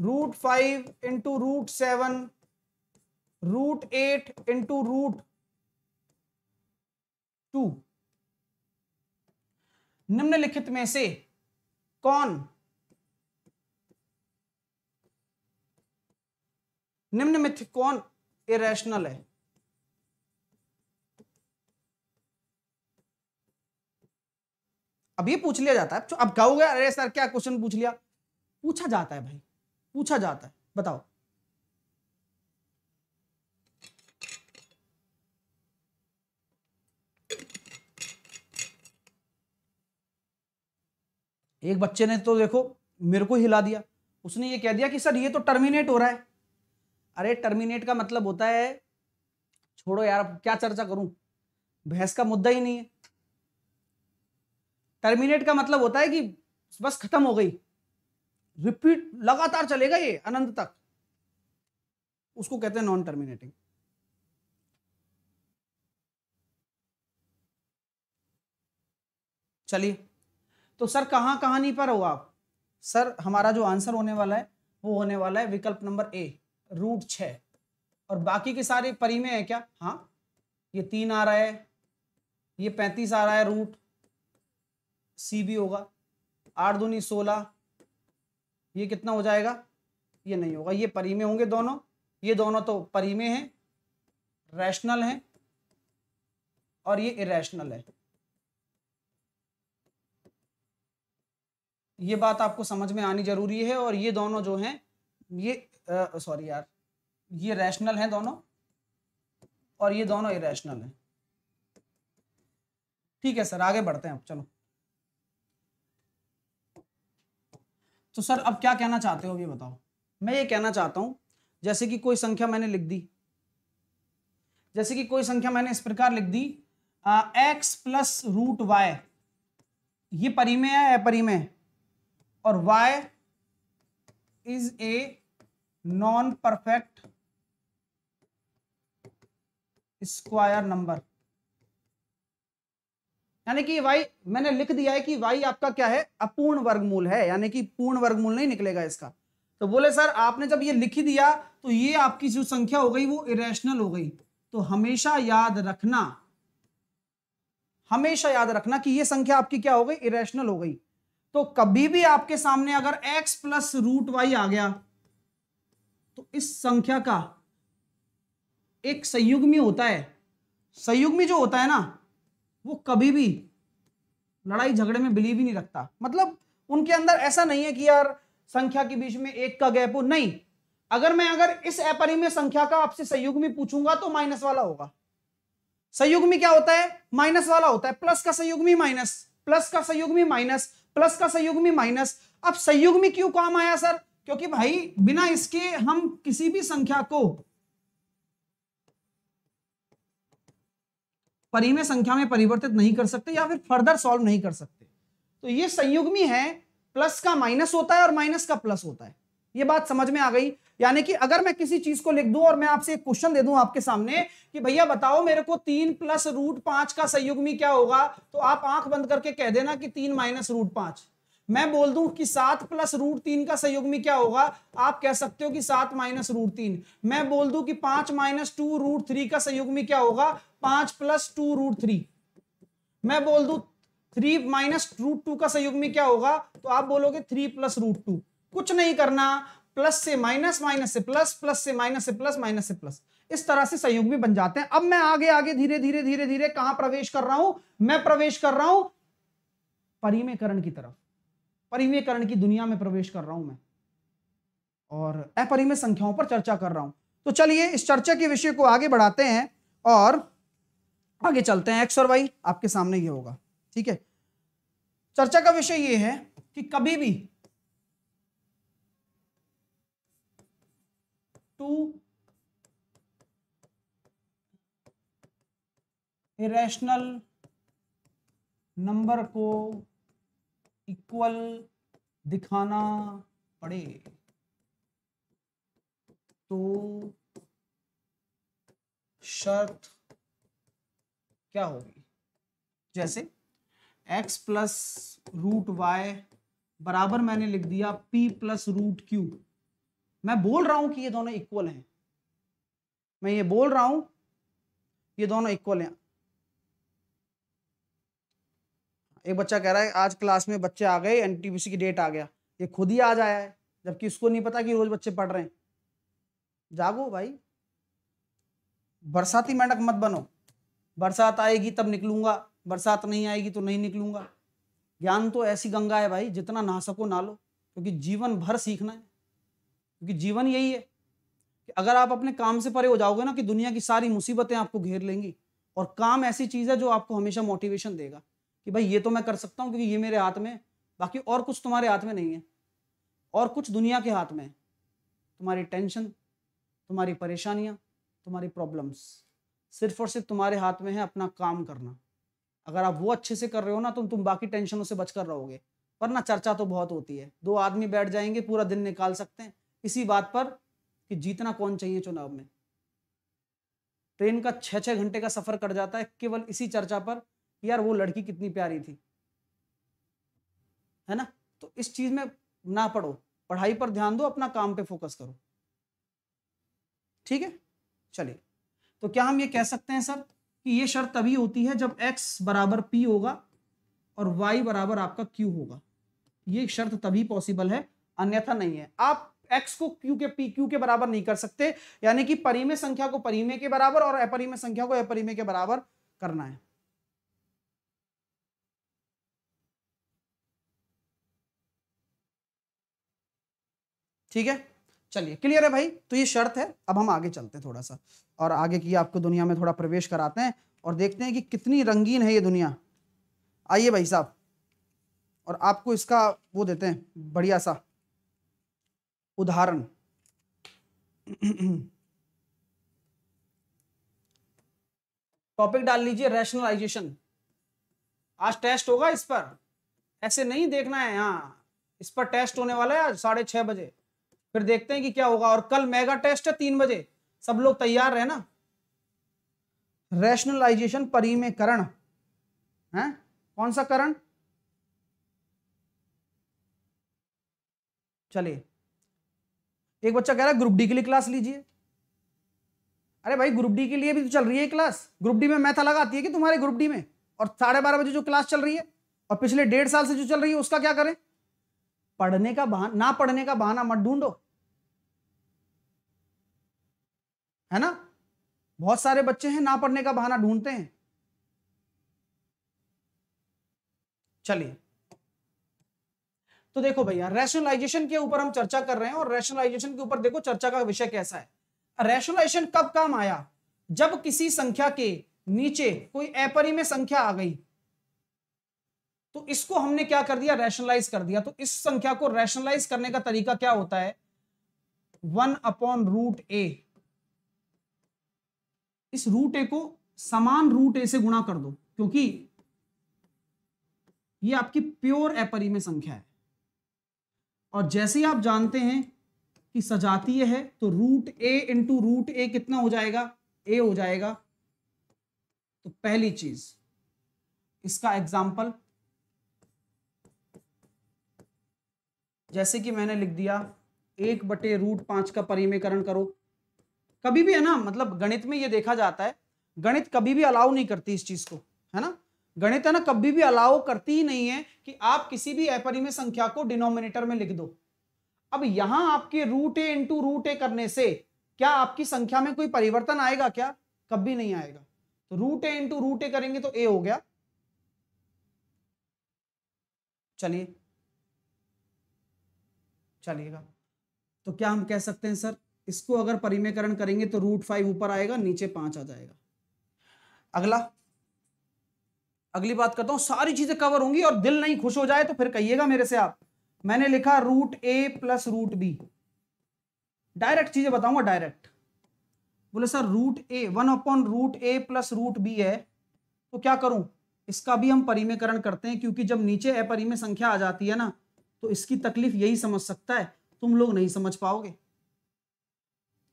√5 × √7 √8 × √2 निम्नलिखित में से कौन इरेशनल है? अब ये पूछ लिया जाता है। अब कहोगे अरे सर क्या क्वेश्चन पूछ लिया, पूछा जाता है भाई, पूछा जाता है। बताओ एक बच्चे ने तो देखो मेरे को हिला दिया, उसने ये कह दिया कि सर ये तो टर्मिनेट हो रहा है। अरे टर्मिनेट का मतलब होता है, छोड़ो यार अब क्या चर्चा करूं, बहस का मुद्दा ही नहीं है। टर्मिनेट का मतलब होता है कि बस खत्म हो गई, रिपीट लगातार चलेगा ये अनंत तक, उसको कहते हैं नॉन टर्मिनेटिंग। चलिए तो सर कहां कहानी पर हो आप? सर हमारा जो आंसर होने वाला है वो होने वाला है विकल्प नंबर ए √6। और बाकी के सारे परिमेय है क्या? हाँ, ये 3 आ रहा है, ये 35 आ रहा है, √c भी होगा, 8 दूनी 16, ये कितना हो जाएगा, ये नहीं होगा, ये परिमेय होंगे दोनों। ये दोनों तो परिमेय हैं, रैशनल हैं, और ये इरेशनल है। ये बात आपको समझ में आनी जरूरी है। और ये दोनों जो हैं ये ये रैशनल हैं दोनों, और ये दोनों इरेशनल हैं। ठीक है सर, आगे बढ़ते हैं अब। चलो तो सर अब क्या कहना चाहते हो ये बताओ। मैं ये कहना चाहता हूं, जैसे कि कोई संख्या मैंने लिख दी, जैसे कि कोई संख्या मैंने इस प्रकार लिख दी, x + √y, ये परिमेय है अपरिमेय है, और y is a non perfect square number. यानी कि y मैंने लिख दिया है कि y आपका क्या है, अपूर्ण वर्गमूल है, यानी कि पूर्ण वर्गमूल नहीं निकलेगा इसका। तो बोले सर आपने जब ये लिख ही दिया तो ये आपकी जो संख्या हो गई वो इरेशनल हो गई। तो हमेशा याद रखना, हमेशा याद रखना कि ये संख्या आपकी क्या हो गई, इरेशनल हो गई। तो कभी भी आपके सामने अगर x + √y आ गया तो इस संख्या का एक संयुग्मी होता है। संयुग्मी जो होता है ना वो कभी भी लड़ाई झगड़े में बिलीव ही नहीं रखता। मतलब उनके अंदर ऐसा नहीं है कि यार संख्या के बीच में एक का गैप हो, नहीं। अगर मैं इस अपरिमेय में संख्या का आपसे संयुग्मी पूछूंगा तो माइनस वाला होगा। संयुग्मी क्या होता है? माइनस वाला होता है। प्लस का संयुग्मी माइनस, प्लस का संयुग्मी माइनस, प्लस का संयुग्मी माइनस। अब संयुग्मी क्यों काम आया सर? क्योंकि भाई बिना इसके हम किसी भी संख्या को परिमेय संख्या में परिवर्तित नहीं कर सकते या फिर फर्दर सॉल्व नहीं कर सकते। तो ये संयुग्मी है, प्लस का माइनस होता है और माइनस का प्लस होता है। ये बात समझ में आ गई। यानी कि अगर मैं किसी चीज को लिख दूं और मैं आपसे एक क्वेश्चन दे दूं आपके सामने कि भैया बताओ मेरे को 3 + √5 का संयुग्मी क्या होगा, तो आप आंख बंद करके कह देना कि 3 - √5। मैं बोल दूं कि 7 + √3 का संयुग्मी क्या होगा, आप कह सकते हो कि 7 - √3। मैं बोल दूं कि 5 - 2 √3 का संयुग्मी क्या होगा, 5 + 2 √3। मैं बोल दूं 3 - √2 का संयुग्मी क्या होगा, तो आप बोलोगे 3 + √2। कुछ नहीं करना, प्लस से माइनस, माइनस से प्लस, प्लस से माइनस से प्लस, माइनस से प्लस। इस तरह से संयुग्मी बन जाते हैं। अब मैं आगे आगे धीरे धीरे धीरे धीरे कहां प्रवेश कर रहा हूं? मैं प्रवेश कर रहा हूं परिमेयकरण की तरफ, परिमेयकरण की दुनिया में प्रवेश कर रहा हूं मैं, और अपरिमेय संख्याओं पर चर्चा कर रहा हूं। तो चलिए इस चर्चा के विषय को आगे बढ़ाते हैं और आगे चलते हैं। एक्स और वाई आपके सामने ये होगा, ठीक है। चर्चा का विषय ये है कि कभी भी 2 इरेशनल नंबर को इक्वल दिखाना पड़े तो शर्त क्या होगी? जैसे x + √y बराबर मैंने लिख दिया p + √q। मैं बोल रहा हूं कि ये दोनों इक्वल हैं, मैं ये बोल रहा हूं ये दोनों इक्वल हैं। एक बच्चा कह रहा है आज क्लास में बच्चे आ गए, एनटीपीसी की डेट आ गया, ये खुद ही आज आया है, जबकि उसको नहीं पता कि रोज बच्चे पढ़ रहे हैं। जागो भाई, बरसाती मेंढक मत बनो। बरसात आएगी तब निकलूंगा, बरसात नहीं आएगी तो नहीं निकलूंगा। ज्ञान तो ऐसी गंगा है भाई, जितना नहा सको नहा लो, क्योंकि जीवन भर सीखना है। क्योंकि जीवन यही है कि अगर आप अपने काम से परे हो जाओगे ना कि दुनिया की सारी मुसीबतें आपको घेर लेंगी, और काम ऐसी चीज है जो आपको हमेशा मोटिवेशन देगा कि भाई ये तो मैं कर सकता हूँ क्योंकि ये मेरे हाथ में, बाकी और कुछ तुम्हारे हाथ में नहीं है, और कुछ दुनिया के हाथ में है। तुम्हारी टेंशन, तुम्हारी परेशानियाँ, तुम्हारी प्रॉब्लम्स सिर्फ और सिर्फ तुम्हारे हाथ में है अपना काम करना। अगर आप वो अच्छे से कर रहे हो ना तो तुम बाकी टेंशनों से बचकर रहोगे। पर ना चर्चा तो बहुत होती है, 2 आदमी बैठ जाएंगे पूरा दिन निकाल सकते हैं इसी बात पर कि जीतना कौन चाहिए चुनाव में। ट्रेन का 6-6 घंटे का सफर कट जाता है केवल इसी चर्चा पर, यार वो लड़की कितनी प्यारी थी, है ना। तो इस चीज में ना पढ़ो, पढ़ाई पर ध्यान दो, अपना काम पे फोकस करो, ठीक है। चलिए, तो क्या हम ये कह सकते हैं सर कि ये शर्त तभी होती है जब x = p होगा और y = आपका q होगा। ये शर्त तभी पॉसिबल है, अन्यथा नहीं है। आप x को q के बराबर नहीं कर सकते, यानी कि परिमेय संख्या को परिमेय के बराबर और अपरिमेय संख्या को अपरिमेय के बराबर करना है। ठीक है, चलिए, क्लियर है भाई। तो ये शर्त है। अब हम आगे चलते हैं थोड़ा सा और आगे की आपको दुनिया में थोड़ा प्रवेश कराते हैं और देखते हैं कि कितनी रंगीन है ये दुनिया। आइए भाई साहब, और आपको इसका वो देते हैं बढ़िया सा उदाहरण। टॉपिक डाल लीजिए रैशनलाइजेशन। आज टेस्ट होगा इस पर, ऐसे नहीं देखना है, हाँ इस पर टेस्ट होने वाला है आज 6:30 बजे। फिर देखते हैं कि क्या होगा, और कल मेगा टेस्ट है 3 बजे। सब लोग तैयार है ना? रैशनलाइजेशन, परिमेयकरण है। कौन सा करण? चलिए, एक बच्चा कह रहा है ग्रुप डी के लिए क्लास लीजिए। अरे भाई ग्रुप डी के लिए भी तो चल रही है क्लास। ग्रुप डी में मैथ अलग आती है कि तुम्हारे ग्रुप डी में? और 12:30 बजे जो क्लास चल रही है और पिछले 1.5 साल से जो चल रही है उसका क्या करें? पढ़ने का बहाना, ना पढ़ने का बहाना मत ढूंढो। है ना। बहुत सारे बच्चे हैं ना पढ़ने का बहाना ढूंढते हैं। चलिए तो देखो भैया, रैशनलाइजेशन के ऊपर हम चर्चा कर रहे हैं और रैशनलाइजेशन के ऊपर देखो चर्चा का विषय कैसा है। रैशनलाइजेशन कब काम आया? जब किसी संख्या के नीचे कोई अपरिमेय संख्या आ गई तो इसको हमने क्या कर दिया, रैशनलाइज कर दिया। तो इस संख्या को रैशनलाइज करने का तरीका क्या होता है, 1/√a। इस √a को समान √a से गुणा कर दो क्योंकि ये आपकी प्योर अपरिमेय संख्या है और जैसे ही आप जानते हैं कि सजातीय है तो √a × √a कितना हो जाएगा, a हो जाएगा। तो पहली चीज इसका एग्जाम्पल जैसे कि मैंने लिख दिया 1/√5 का परिमेयकरण करो। कभी भी है ना, मतलब गणित में ये देखा जाता है, गणित कभी भी अलाउ नहीं करती इस चीज को, है ना। गणित है ना, कभी भी अलाउ करती ही नहीं है कि आप किसी भी अपरिमेय संख्या को डिनोमिनेटर में लिख दो। अब यहां आपके √a × √a करने से क्या आपकी संख्या में कोई परिवर्तन आएगा क्या? कभी नहीं आएगा। तो √a × √a करेंगे तो a हो गया। चलिए चलिएगा तो क्या हम कह सकते हैं सर इसको अगर परिमेयकरण करेंगे तो √5 ऊपर आएगा, नीचे 5 आ जाएगा। अगली बात करता हूं, सारी चीजें कवर होंगी और दिल नहीं खुश हो जाए तो फिर कहिएगा मेरे से आप। मैंने लिखा √a + √b, डायरेक्ट चीजें बताऊंगा डायरेक्ट। बोले सर √a 1/√a + √b है तो क्या करूं, इसका भी हम परिमेयकरण करते हैं क्योंकि जब नीचे अपरिमेय संख्या आ जाती है ना तो इसकी तकलीफ यही समझ सकता है, तुम लोग नहीं समझ पाओगे।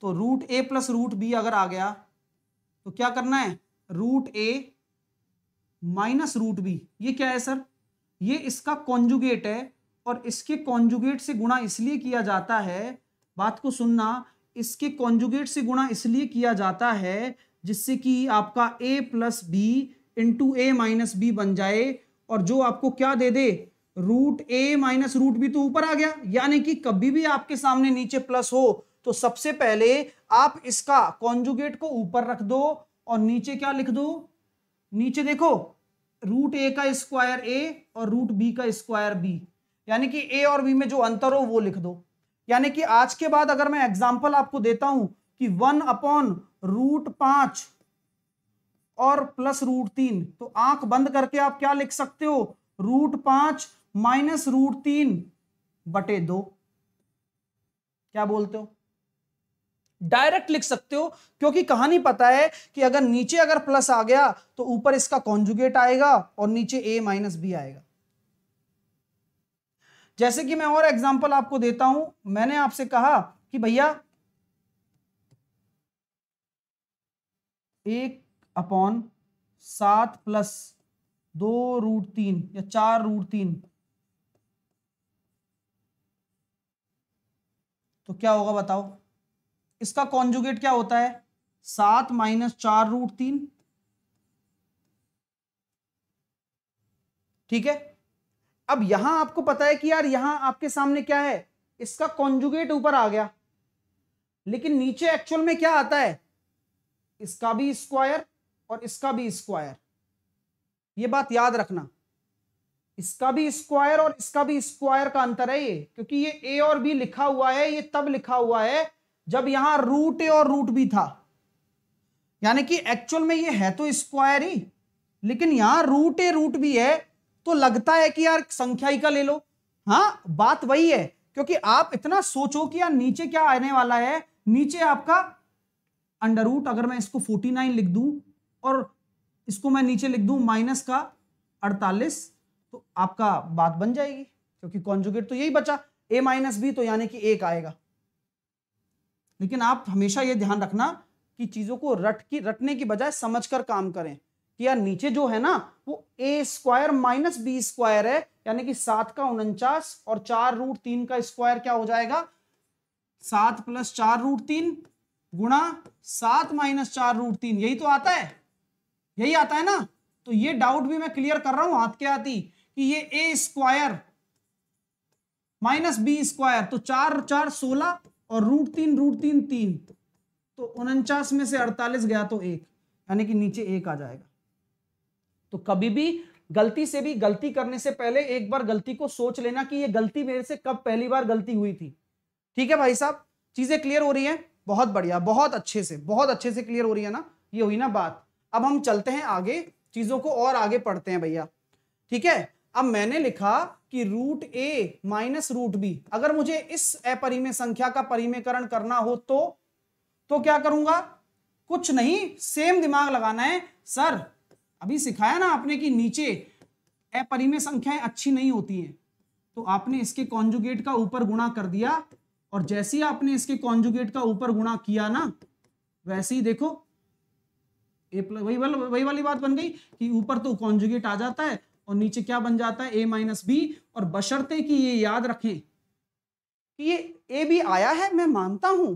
तो √a + √b अगर आ गया तो क्या करना है, √a - √b। ये क्या है सर, ये इसका कॉन्जुगेट है और इसके कॉन्जुगेट से गुणा इसलिए किया जाता है, बात को सुनना, इसके कॉन्जुगेट से गुणा इसलिए किया जाता है जिससे कि आपका a + b × a - b बन जाए और जो आपको क्या दे दे, √a - √b। तो ऊपर आ गया, यानी कि कभी भी आपके सामने नीचे प्लस हो तो सबसे पहले आप इसका कॉन्जुगेट को ऊपर रख दो और नीचे क्या लिख दो, नीचे देखो √a का स्क्वायर a और √b का स्क्वायर b, यानी कि a और b में जो अंतर हो वो लिख दो। यानी कि आज के बाद अगर मैं एग्जाम्पल आपको देता हूं कि 1/√5 और + √3 तो आंख बंद करके आप क्या लिख सकते हो, √5 - √3/2। क्या बोलते हो, डायरेक्ट लिख सकते हो क्योंकि कहानी पता है कि अगर नीचे अगर प्लस आ गया तो ऊपर इसका कॉन्जुगेट आएगा और नीचे a - b आएगा। जैसे कि मैं और एग्जांपल आपको देता हूं, मैंने आपसे कहा कि भैया 1/7 + 2√3 या 4√3 तो क्या होगा बताओ, इसका कॉन्जुगेट क्या होता है, 7 - 4√3, ठीक है। अब यहां आपको पता है कि यार यहां आपके सामने क्या है, इसका कॉन्जुगेट ऊपर आ गया लेकिन नीचे एक्चुअल में क्या आता है, इसका भी स्क्वायर और इसका भी स्क्वायर। ये बात याद रखना, इसका भी स्क्वायर और इसका भी स्क्वायर का अंतर है ये, क्योंकि ये a और b लिखा हुआ है, ये तब लिखा हुआ है जब यहां √a और √b था। यानी कि एक्चुअल में ये है तो स्क्वायर ही लेकिन यहां √a + √b है तो लगता है कि यार संख्यायिका ले लो। हाँ, बात वही है क्योंकि आप इतना सोचो कि यार नीचे क्या आने वाला है, नीचे आपका अंडर रूट, अगर मैं इसको 49 लिख दूं और इसको मैं नीचे लिख दूं -48 तो आपका बात बन जाएगी क्योंकि कॉन्जुगेट तो यही बचा a - b तो यानी कि 1 आएगा। लेकिन आप हमेशा ये ध्यान रखना कि चीजों को रटने की बजाय समझकर काम करें कि यार नीचे जो है ना वो a² - b² है, यानी कि 7 का 49 और 4√3 का स्क्वायर क्या हो जाएगा, 7 + 4√3 × 7 - 4√3, यही तो आता है, यही आता है ना। तो ये डाउट भी मैं क्लियर कर रहा हूं हाथ के आती कि ये a² - b² तो 4 + 4 = 16 और √3 √3 3, तो 49 में से 48 गया तो 1, यानी कि नीचे 1 आ जाएगा। तो कभी भी गलती से भी गलती करने से पहले एक बार गलती को सोच लेना कि ये गलती मेरे से कब पहली बार गलती हुई थी। ठीक है भाई साहब, चीजें क्लियर हो रही हैं? बहुत बढ़िया, बहुत अच्छे से क्लियर हो रही है ना। ये हुई ना बात। अब हम चलते हैं आगे, चीजों को और आगे पढ़ते हैं भैया। ठीक है, अब मैंने लिखा कि root A minus root B, अगर मुझे इस अपरिमेय संख्या का परिमेयकरण करना हो तो क्या करूंगा? कुछ नहीं, सेम दिमाग लगाना है। सर अभी सिखाया ना आपने कि नीचे अपरिमेय संख्याएं अच्छी नहीं होती हैं, तो आपने इसके कॉन्जुगेट का ऊपर गुणा कर दिया, और जैसे ही आपने इसके कॉन्जुगेट का ऊपर गुणा किया ना, वैसे ही देखो वही वाली बात बन गई कि ऊपर तो कॉन्जुगेट आ जाता है और नीचे क्या बन जाता है, ए माइनस बी। और बशर्ते कि ये याद रखें कि ये ए भी आया है, मैं मानता हूं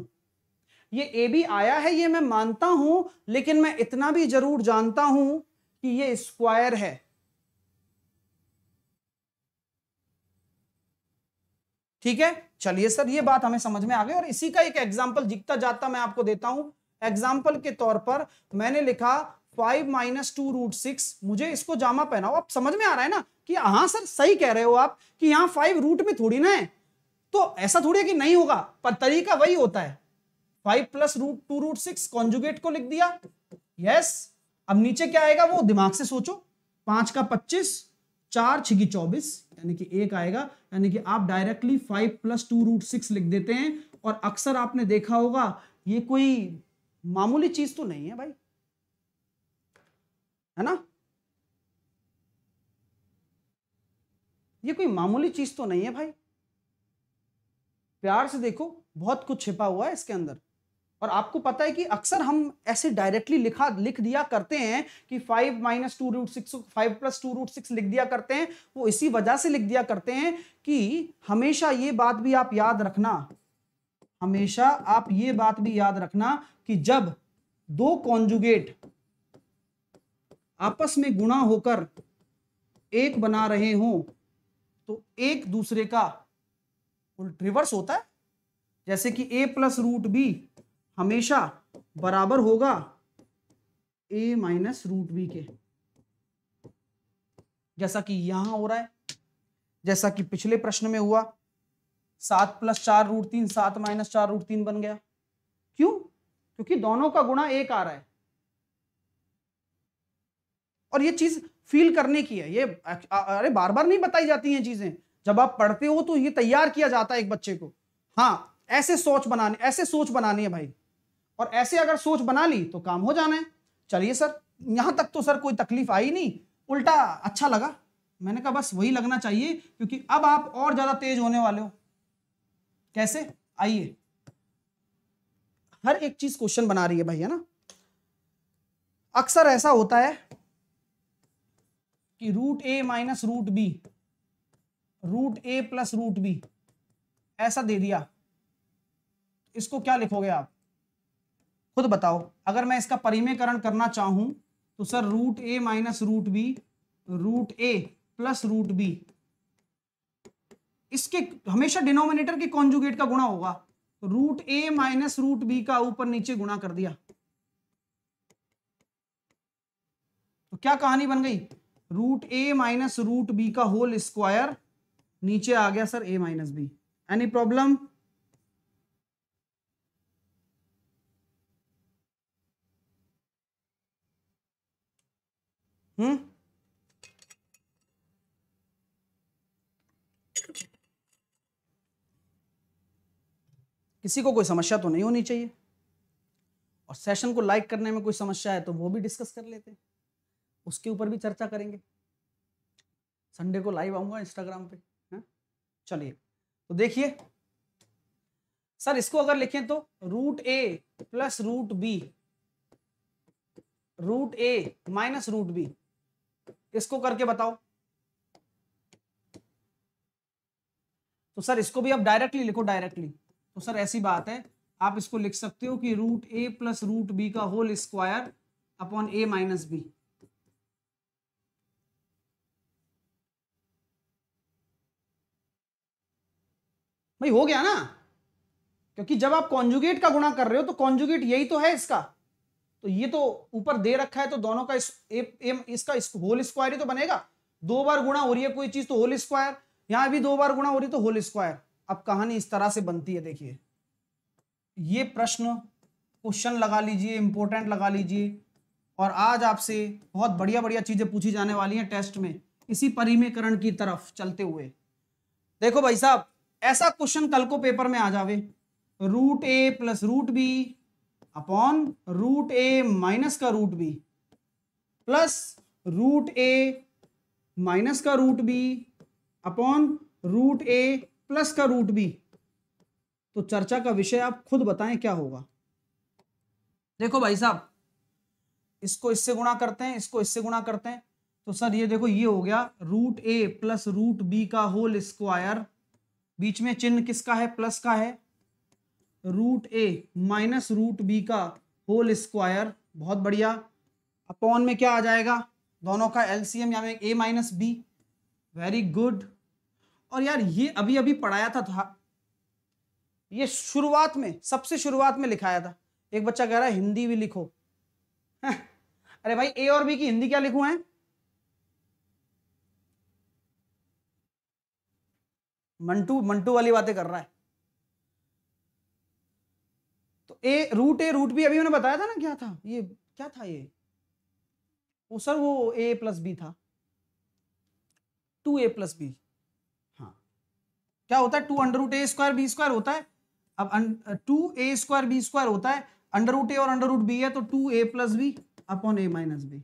ये ए भी आया है, ये मैं मानता हूं, लेकिन मैं इतना भी जरूर जानता हूं कि ये स्क्वायर है। ठीक है, चलिए सर ये बात हमें समझ में आ गई। और इसी का एक एग्जाम्पल दिखता जाता मैं आपको देता हूं। एग्जाम्पल के तौर पर मैंने लिखा 5 माइनस 2 रूट 6, मुझे इसको जामा पहनाओ। अब समझ में आ रहा है ना कि हाँ सर सही कह रहे हो आप कि यहाँ 5 रूट में थोड़ी ना है, तो ऐसा थोड़ी है कि नहीं होगा, पर तरीका वही होता है। 5 प्लस 2 रूट 6 कॉन्जुगेट को लिख दिया, यस। अब नीचे क्या आएगा वो दिमाग से सोचो, 5 का 25, 4 छिकी 24, यानी कि 1 आएगा। यानी कि आप डायरेक्टली 5 प्लस 2 रूट 6 लिख देते हैं। और अक्सर आपने देखा होगा ये कोई मामूली चीज तो नहीं है भाई, है ना, ये कोई मामूली चीज तो नहीं है भाई। प्यार से देखो, बहुत कुछ छिपा हुआ है इसके अंदर। और आपको पता है कि अक्सर हम ऐसे डायरेक्टली लिख दिया करते हैं कि 5 माइनस 2 रूट 6 5 प्लस 2 रूट 6 लिख दिया करते हैं। वो इसी वजह से लिख दिया करते हैं कि हमेशा ये बात भी आप याद रखना, हमेशा आप ये बात भी याद रखना कि जब दो कॉन्जुगेट आपस में गुणा होकर 1 बना रहे हों तो एक दूसरे का रिवर्स होता है। जैसे कि a प्लस रूट बी हमेशा बराबर होगा a माइनस रूट बी के, जैसा कि यहां हो रहा है, जैसा कि पिछले प्रश्न में हुआ। 7 प्लस 4 रूट 3 7 माइनस 4 रूट 3 बन गया। क्यों? क्योंकि दोनों का गुणा 1 आ रहा है। और ये चीज फील करने की है, ये अरे बार बार नहीं बताई जाती हैं चीजें, जब आप पढ़ते हो तो ये तैयार किया जाता है एक बच्चे को। हाँ, ऐसे सोच बनानी है भाई। और ऐसे अगर सोच बना ली तो काम हो जाना है। चलिए सर, यहां तक तो सर कोई तकलीफ आई नहीं, उल्टा अच्छा लगा। मैंने कहा बस वही लगना चाहिए, क्योंकि अब आप और ज्यादा तेज होने वाले हो। कैसे? आइए, हर एक चीज क्वेश्चन बना रही है भाई, है ना। अक्सर ऐसा होता है कि root A minus root B, root A plus root B ऐसा दे दिया, इसको क्या लिखोगे आप खुद बताओ। अगर मैं इसका परिमेयकरण करना चाहूं तो sir root A minus root B root A plus root B, इसके हमेशा डिनोमिनेटर के कॉन्जुगेट का गुणा होगा। Root A minus root B का ऊपर नीचे गुणा कर दिया तो क्या कहानी बन गई? Root A minus root B का होल स्क्वायर, नीचे आ गया sir A minus B. Any problem? किसी को कोई समस्या तो नहीं होनी चाहिए। और सेशन को लाइक करने में कोई समस्या है तो वो भी डिस्कस कर लेते हैं, उसके ऊपर भी चर्चा करेंगे। संडे को लाइव आऊंगा इंस्टाग्राम पे, है। चलिए तो देखिए सर, इसको अगर लिखें तो root A plus root B root A minus root B, इसको करके बताओ। तो सर इसको भी आप डायरेक्टली लिखो, डायरेक्टली। तो सर ऐसी बात है, आप इसको लिख सकते हो कि root A plus root B का whole square upon A minus B. भाई हो गया ना, क्योंकि जब आप कॉन्जुगेट का गुणा कर रहे हो तो कॉन्जुगेट यही तो है इसका, तो ये तो ऊपर दे रखा है तो दोनों का इसका होल स्क्वायर ही तो बनेगा। दो बार गुणा हो रही है कोई चीज तो होल स्क्वायर, यहां भी दो बार गुणा हो रही है तो होल स्क्वायर। अब कहानी इस तरह से बनती है। देखिए ये प्रश्न क्वेश्चन लगा लीजिए, इंपॉर्टेंट लगा लीजिए, और आज आपसे बहुत बढ़िया बढ़िया चीजें पूछी जाने वाली हैं टेस्ट में। इसी परिमेयकरण की तरफ चलते हुए देखो भाई साहब, ऐसा क्वेश्चन कल को पेपर में आ जावे, root A plus root B upon root A minus का root B plus root A minus का root B upon root A plus का रूट बी, तो चर्चा का विषय आप खुद बताएं क्या होगा। देखो भाई साहब, इसको इससे गुणा करते हैं, इसको इससे गुणा करते हैं, तो सर ये देखो ये हो गया root A plus root B का होल स्क्वायर, बीच में चिन्ह किसका है, प्लस का है, root A minus root B का होल स्क्वायर, बहुत बढ़िया, अपॉन में क्या आ जाएगा, दोनों का एलसीएम यानी A minus B, very good. और यार ये अभी अभी पढ़ाया था ये शुरुआत में, सबसे शुरुआत में लिखाया था। एक बच्चा कह रहा है हिंदी भी लिखो, अरे भाई ए और बी की हिंदी क्या लिखूं है, मंटू मंटू वाली बातें कर रहा है। तो ए रूट बी अभी मैंने बताया था ना, क्या था ये, क्या था ये, वो सर वो ए प्लस बी था, 2a प्लस बी, हाँ क्या होता है 2√a² b² होता है। अब 2a² b² होता है, √a और √b है तो 2a plus B upon a minus B.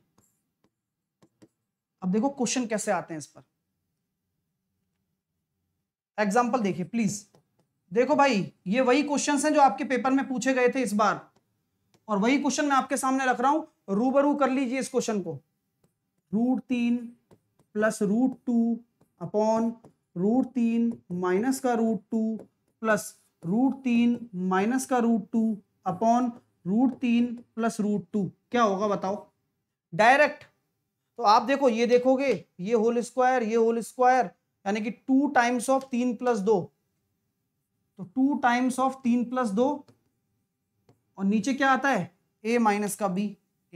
अब देखो क्वेश्चन कैसे आते हैं इस पर, एग्जाम्पल देखिए प्लीज। देखो भाई ये वही क्वेश्चंस हैं जो आपके पेपर में पूछे गए थे इस बार, और वही क्वेश्चन मैं आपके सामने रख रहा हूं, रूबरू कर लीजिए इस क्वेश्चन को। √3 प्लस √2 अपॉन √3 माइनस का √2 प्लस √3 माइनस का √2 अपॉन √3 प्लस √2 क्या होगा बताओ डायरेक्ट। तो आप देखो ये देखोगे ये होल स्क्वायर, ये होल स्क्वायर, यानी कि 2 टाइम्स ऑफ 3 प्लस 2, तो 2 टाइम्स ऑफ 3 प्लस 2, और नीचे क्या आता है a माइनस का b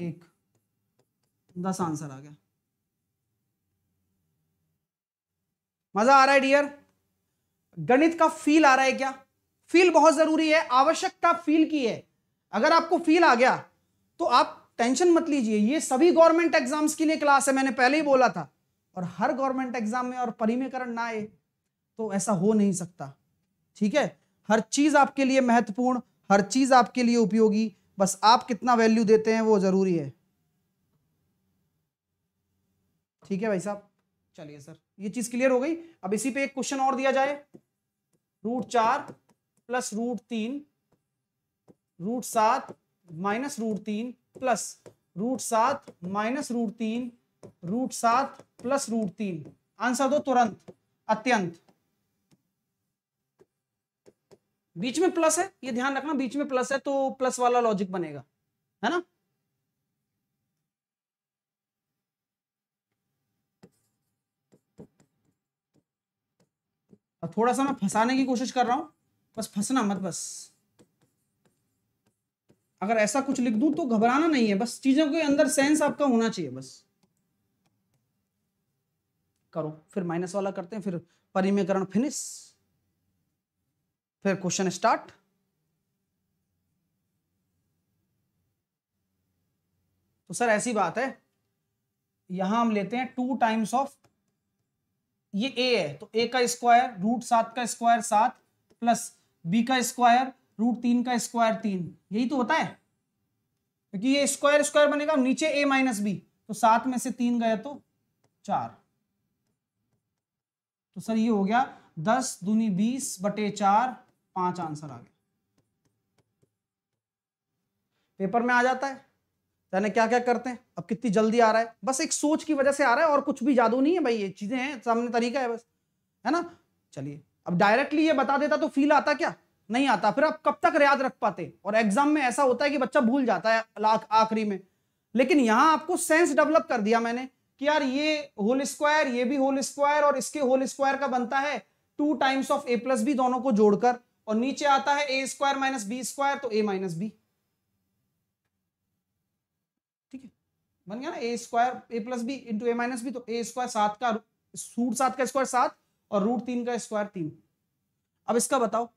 1, 10 आंसर आ गया। मजा आ रहा है डियर, गणित का फील आ रहा है क्या? फील बहुत जरूरी है, आवश्यकता फील की है। अगर आपको फील आ गया तो आप टेंशन मत लीजिए, ये सभी गवर्नमेंट एग्जाम्स के लिए क्लास है, मैंने पहले ही बोला था। और हर गवर्नमेंट एग्जाम में और परिमेयकरण ना आए तो ऐसा हो नहीं सकता, ठीक है। हर चीज आपके लिए महत्वपूर्ण, हर चीज आपके लिए उपयोगी, बस आप कितना वैल्यू देते हैं वो जरूरी है, ठीक है भाई साहब। चलिए सर ये चीज क्लियर हो गई। अब इसी पे एक क्वेश्चन और दिया जाए, √4 plus √3 √7 minus √3 plus √7 minus √3 √7 plus √3, answer दो तुरंत, अत्यंत। बीच में प्लस है, ये ध्यान रखना, बीच में प्लस है तो प्लस वाला लॉजिक बनेगा, है ना। थोड़ा सा मैं फंसाने की कोशिश कर रहा हूं, बस फंसना मत, बस अगर ऐसा कुछ लिख दूं तो घबराना नहीं है, बस चीजों के अंदर सेंस आपका होना चाहिए बस। करो फिर माइनस वाला करते हैं, फिर परिमेयकरण फिनिश, फिर क्वेश्चन स्टार्ट। तो सर ऐसी बात है, यहां हम लेते हैं 2 टाइम्स ऑफ, ये a है तो a का स्क्वायर √7 का स्क्वायर 7 प्लस b का स्क्वायर √3 का स्क्वायर 3, यही तो होता है, क्योंकि ये स्क्वायर स्क्वायर बनेगा, नीचे a माइनस b, तो 7 में से 3 गया तो 4, तो सर ये हो गया 10 दूनी 20 बटे 4, 5 आंसर आ गया। पेपर में आ जाता है, यानी क्या क्या करते हैं। अब कितनी जल्दी आ रहा है, बस एक सोच की वजह से आ रहा है, और कुछ भी जादू नहीं है भाई, ये चीजें हैं सामने, तरीका है बस, है ना। चलिए अब डायरेक्टली ये बता देता तो फील आता क्या, नहीं आता, फिर आप कब तक याद रख पाते। और एग्जाम में ऐसा होता है कि बच्चा भूल जाता है आखिरी में, लेकिन यहाँ आपको सेंस डेवलप कर दिया मैंने कि यार ये होल स्क्वायर, ये भी होल स्क्वायर, और इसके होल स्क्वायर का बनता है 2 times of a plus B, दोनों को जोड़कर, और नीचे आता है A square minus B square, तो ए माइनस बी, ठीक है, बन गया ना A square A plus B into A minus B, तो ए स्क्वायर 7 का रूट 7 का स्क्वायर 7 और रूट 3 का स्क्वायर 3। अब इसका बताओ,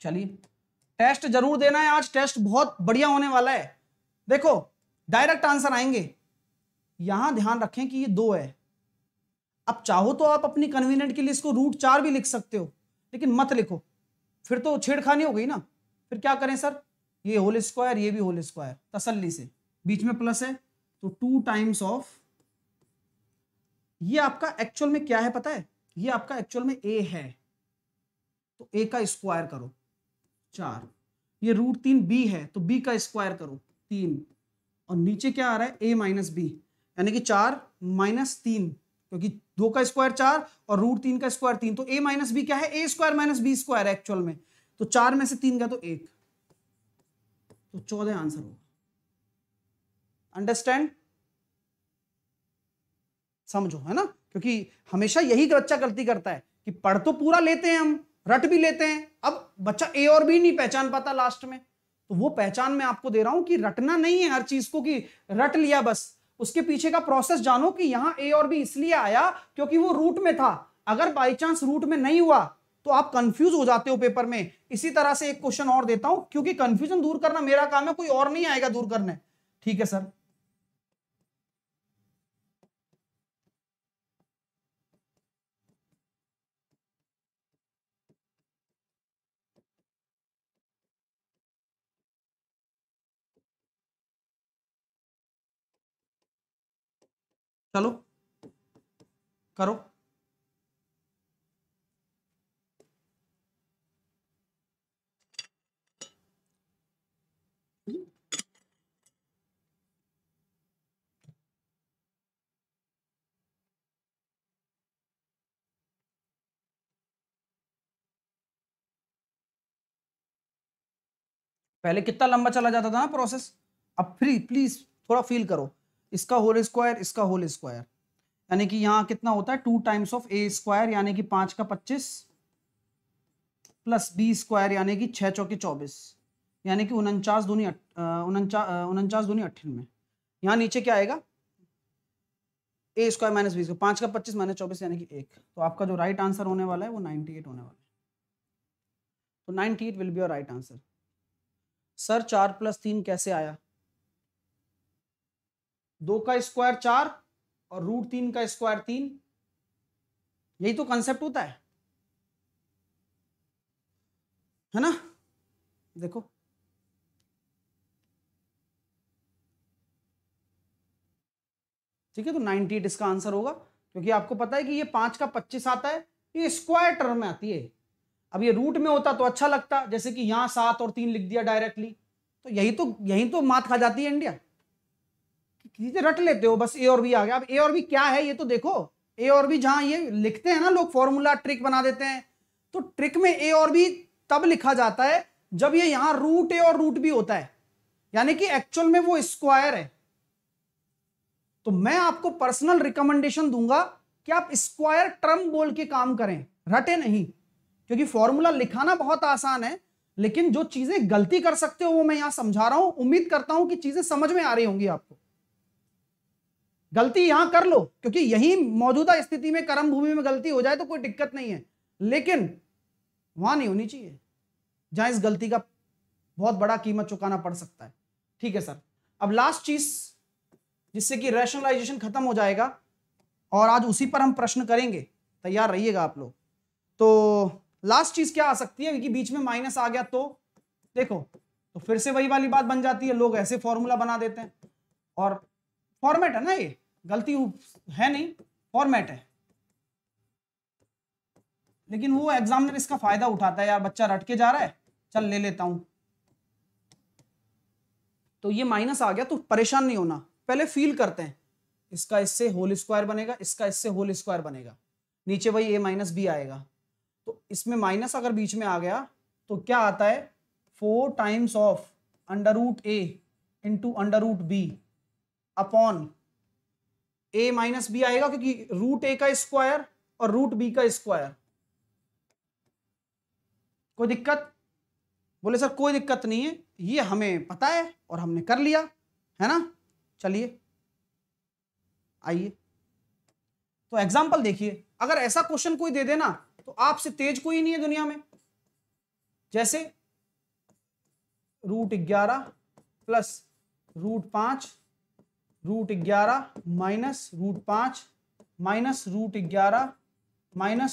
चलिए टेस्ट जरूर देना है आज, टेस्ट बहुत बढ़िया होने वाला है। देखो डायरेक्ट आंसर आएंगे, यहां ध्यान रखें कि ये 2 है। अब चाहो तो आप अपनी कन्वीनियंट के लिए इसको √4 भी लिख सकते हो, लेकिन मत लिखो, फिर तो छेड़खानी हो गई ना। फिर क्या करें सर, ये होल स्क्वायर ये भी होल स्क्वायर, तसल्ली से, बीच में प्लस है तो 2 टाइम्स ऑफ। ये आपका एक्चुअल में क्या है पता है, ये आपका एक्चुअल में ए है, तो ए का स्क्वायर करो 4, ये √3 बी है तो बी का स्क्वायर करो 3, और नीचे क्या आ रहा है ए माइनस बी, यानी कि 4 माइनस 3, क्योंकि 2 का स्क्वायर 4 और √3 का स्क्वायर 3, तो a माइनस b क्या है, a square minus b square actual में, तो 4 में से 3 का तो 1, तो 14 आंसर होगा। अंडरस्टैंड, समझो, है ना, क्योंकि हमेशा यही बच्चा गलती करता है कि पढ़ तो पूरा लेते हैं हम, रट भी लेते हैं, अब बच्चा a और b नहीं पहचान पाता लास्ट में। तो वो पहचान मैं आपको दे रहा हूं कि रटना नहीं है हर चीज को कि रट लिया, बस उसके पीछे का प्रोसेस जानो कि यहां ए और बी इसलिए आया क्योंकि वो रूट में था। अगर बाय चांस रूट में नहीं हुआ तो आप कंफ्यूज हो जाते हो पेपर में। इसी तरह से एक क्वेश्चन और देता हूं, क्योंकि कंफ्यूजन दूर करना मेरा काम है, कोई और नहीं आएगा दूर करने। ठीक है सर, चलो करो। पहले कितना लंबा चला जाता था ना प्रोसेस, अब फ्री प्लीज थोड़ा फील करो। इसका होल स्क्वायर इसका होल स्क्वायर, यानी कि यहां कितना होता है 2 टाइम्स ऑफ ए स्क्वायर, यानी कि 5 का 25 प्लस बी स्क्वायर, यानी कि 6 चौके 24, यानी कि 49 दूनी 48। यहाँ नीचे क्या आएगा, A square minus B square, 5 का 25 माइनस 24 यानी कि 1। तो आपका जो राइट आंसर होने वाला है वो 98 होने वाला है, तो 98 will be your right answer. Sir 4 plus 3 कैसे आया, 2 का स्क्वायर 4 और √3 का स्क्वायर 3, यही तो कंसेप्ट होता है ना। देखो ठीक है, तो 98 इसका आंसर होगा, क्योंकि आपको पता है कि ये 5 का 25 आता है, ये स्क्वायर टर्म में आती है। अब ये रूट में होता तो अच्छा लगता, जैसे कि यहां 7 और 3 लिख दिया डायरेक्टली, तो यही तो मात खा जाती है इंडिया। रट लेते हो बस, ए और बी आ गया, अब ए और बी क्या है ये तो देखो। ए और बी जहां ये लिखते हैं ना लोग, फॉर्मूला ट्रिक बना देते हैं, तो ट्रिक में ए और बी तब लिखा जाता है जब ये यहां रूट ए और रूट बी होता है, यानी कि एक्चुअल में वो स्क्वायर है। तो मैं आपको पर्सनल रिकमेंडेशन दूंगा कि आप स्क्वायर टर्म बोल के काम करें, रटे नहीं, क्योंकि फॉर्मूला लिखाना बहुत आसान है, लेकिन जो चीजें गलती कर सकते हो वो मैं यहां समझा रहा हूं। उम्मीद करता हूं कि चीजें समझ में आ रही होंगी आपको। गलती यहां कर लो, क्योंकि यही मौजूदा स्थिति में कर्म भूमि में गलती हो जाए तो कोई दिक्कत नहीं है, लेकिन वहां नहीं होनी चाहिए जहां इस गलती का बहुत बड़ा कीमत चुकाना पड़ सकता है। ठीक है सर, अब लास्ट चीज जिससे कि रैशनलाइजेशन खत्म हो जाएगा और आज उसी पर हम प्रश्न करेंगे, तैयार रहिएगा आप लोग। तो लास्ट चीज क्या आ सकती है, क्योंकि बीच में माइनस आ गया तो देखो, तो फिर से वही वाली बात बन जाती है, लोग ऐसे फॉर्मूला बना देते हैं, और फॉर्मेट है ना, ये गलती है नहीं, फॉर्मेट है, लेकिन वो एग्जामिनर इसका फायदा उठाता है, यार बच्चा रट के जा रहा है, चल ले लेता हूं। तो ये माइनस आ गया तो परेशान नहीं होना, पहले फील करते हैं, इसका इससे होल स्क्वायर बनेगा, इसका इससे होल स्क्वायर बनेगा, नीचे वही ए माइनस बी आएगा। तो इसमें माइनस अगर बीच में आ गया तो क्या आता है, 4 times of under root A into under root B upon A minus B आएगा, क्योंकि रूट ए का स्क्वायर और रूट बी का स्क्वायर, कोई दिक्कत? बोले सर कोई दिक्कत नहीं है, ये हमें पता है और हमने कर लिया है ना। चलिए आइए, तो एग्जाम्पल देखिए। अगर ऐसा क्वेश्चन कोई दे देना तो आपसे तेज कोई नहीं है दुनिया में। जैसे √11 + √5 - √5 - √11 - √5 - √11 +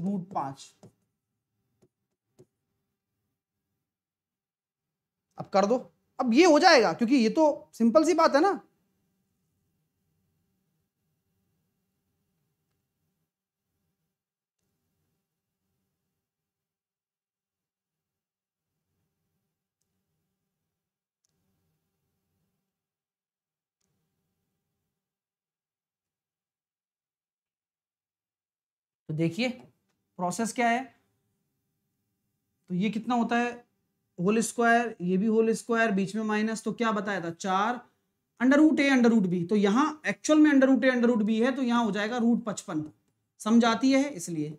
√5। अब कर दो, अब ये हो जाएगा क्योंकि ये तो सिंपल सी बात है ना। तो देखिए प्रोसेस क्या है। तो ये कितना होता है, होल स्क्वायर, ये भी होल स्क्वायर, बीच में माइनस, तो क्या बताया था 4 √a√b। तो यहाँ एक्चुअल में √a√b है, तो यहाँ हो जाएगा √55। समझाती है इसलिए।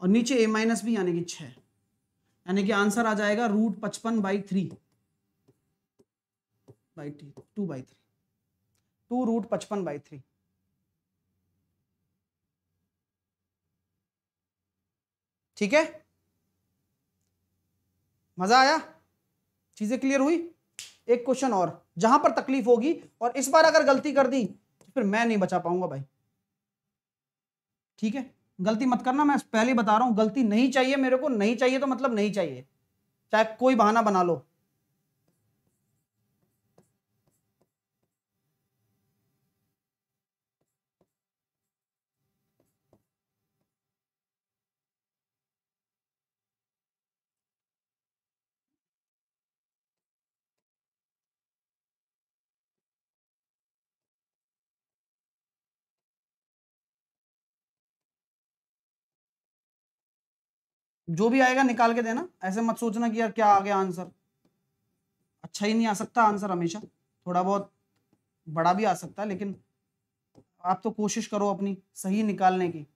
और नीचे a - b यानी कि 6, यानी कि आंसर आ जाएगा √55/2 √55/3। ठीक है, मजा आया, चीजें क्लियर हुई। एक क्वेश्चन और जहां पर तकलीफ होगी, और इस बार अगर गलती कर दी तो फिर मैं नहीं बचा पाऊंगा भाई। ठीक है, गलती मत करना, मैं पहले बता रहा हूं, गलती नहीं चाहिए मेरे को। नहीं चाहिए तो मतलब नहीं चाहिए, चाहे कोई बहाना बना लो। जो भी आएगा निकाल के देना, ऐसे मत सोचना कि यार क्या आ गया आंसर। अच्छा ही नहीं आ सकता आंसर, हमेशा थोड़ा बहुत बड़ा भी आ सकता है, लेकिन आप तो कोशिश करो अपनी सही निकालने की।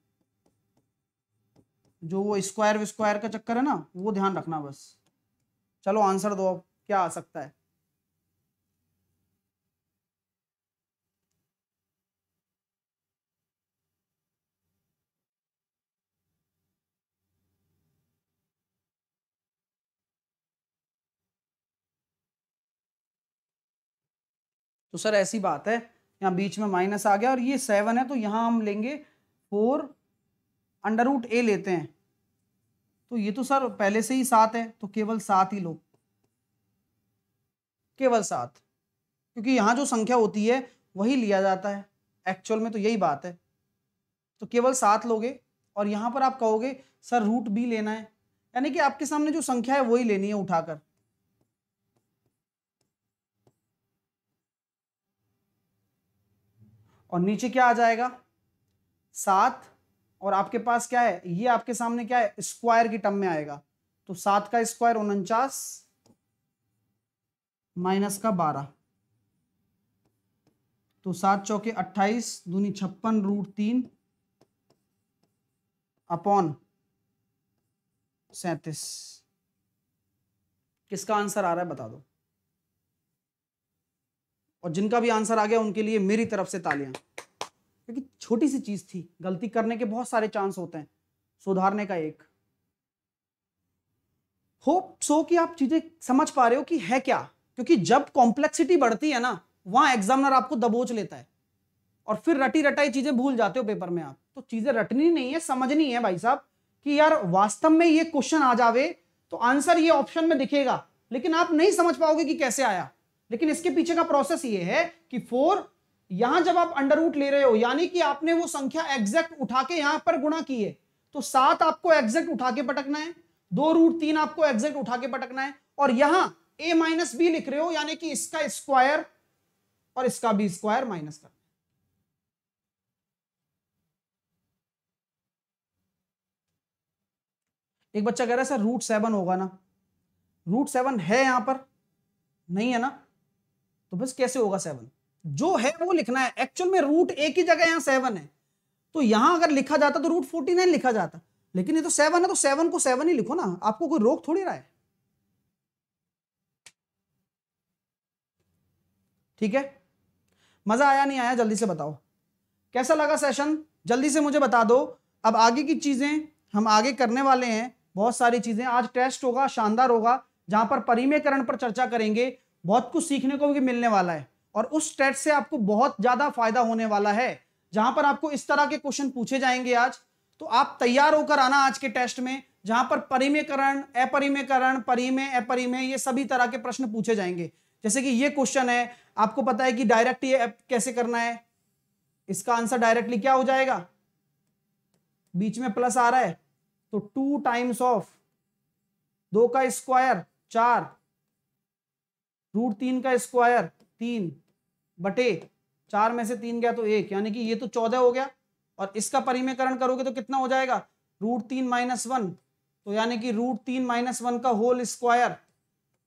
जो वो स्क्वायर विस्क्वायर का चक्कर है ना, वो ध्यान रखना बस। चलो आंसर दो, अब क्या आ सकता है। तो सर ऐसी बात है, यहाँ बीच में माइनस आ गया और ये 7 है, तो यहाँ हम लेंगे 4 √a लेते हैं। तो ये तो सर पहले से ही 7 है, तो केवल 7 ही लो, केवल 7, क्योंकि यहाँ जो संख्या होती है वही लिया जाता है एक्चुअल में, तो यही बात है। तो केवल 7 लोगे, और यहाँ पर आप कहोगे सर √b लेना है, यानी कि आपके सामने जो संख्या है वही लेनी है उठाकर। और नीचे क्या आ जाएगा 7, और आपके पास क्या है, ये आपके सामने क्या है, स्क्वायर की टर्म में आएगा। तो 7 का स्क्वायर 49 - 12, तो 7 × 4 = 28 × 2 = 56 √3/37। किसका आंसर आ रहा है बता दो, और जिनका भी आंसर आ गया उनके लिए मेरी तरफ से तालियां, क्योंकि छोटी सी चीज थी। गलती करने के बहुत सारे चांस होते हैं, सुधारने का एक। होप सो कि आप चीजें समझ पा रहे हो कि है क्या, क्योंकि जब कॉम्प्लेक्सिटी बढ़ती है ना, वहां एग्जामिनर आपको दबोच लेता है और फिर रटी रटाई चीजें भूल जाते हो पेपर में आप। तो चीजें रटनी नहीं है, समझनी है भाई साहब, कि यार वास्तव में ये क्वेश्चन आ जावे तो आंसर ये ऑप्शन में दिखेगा, लेकिन आप नहीं समझ पाओगे कि कैसे आया। लेकिन इसके पीछे का प्रोसेस ये है कि 4, यहां जब आप अंडररूट ले रहे हो, यानी कि आपने वो संख्या एग्जैक्ट उठा के यहां पर गुणा की है, तो 7 आपको एग्जैक्ट उठा के पटकना है, 2√3 आपको एग्जैक्ट उठा के पटकना है, और यहां a - b लिख रहे हो, यानी कि इसका स्क्वायर और इसका भी स्क्वायर माइनस करना। एक बच्चा कह रहा है सर √7 होगा ना, √7 है यहां पर, नहीं है ना, तो बस कैसे होगा 7, जो है वो लिखना है। एक्चुअल में √a की जगह यहाँ 7 है, तो यहाँ अगर लिखा जाता तो √49 लिखा जाता, लेकिन ये तो 7 है, तो 7 को 7 ही लिखो ना, आपको कोई रोक थोड़ी रहा है। ठीक है, मजा आया नहीं आया जल्दी से बताओ, कैसा लगा सेशन जल्दी से मुझे बता दो। अब आगे की चीजें हम आगे करने वाले हैं, बहुत सारी चीजें। आज टेस्ट होगा, शानदार होगा, जहां पर परिमेयकरण पर चर्चा करेंगे, बहुत कुछ सीखने को भी मिलने वाला है और उस टेस्ट से आपको बहुत ज्यादा फायदा होने वाला है, जहां पर आपको इस तरह के क्वेश्चन पूछे जाएंगे आज। तो आप तैयार होकर आना आज के टेस्ट में, जहां पर परिमेयकरण, अपरिमेयकरण, परिमेय, अपरिमेय, ये सभी तरह के प्रश्न पूछे जाएंगे। जैसे कि ये क्वेश्चन है, आपको पता है कि डायरेक्ट ये कैसे करना है, इसका आंसर डायरेक्टली क्या हो जाएगा, बीच में प्लस आ रहा है तो 2 × 2 का स्क्वायर 4 √3 का स्क्वायर 3 बटे 4 में से 3 गया तो 1, यानी कि ये तो 14 हो गया। और इसका परिमेयकरण करोगे तो कितना हो जाएगा, √3 - 1, तो यानी कि √3 - 1 का होल स्क्वायर,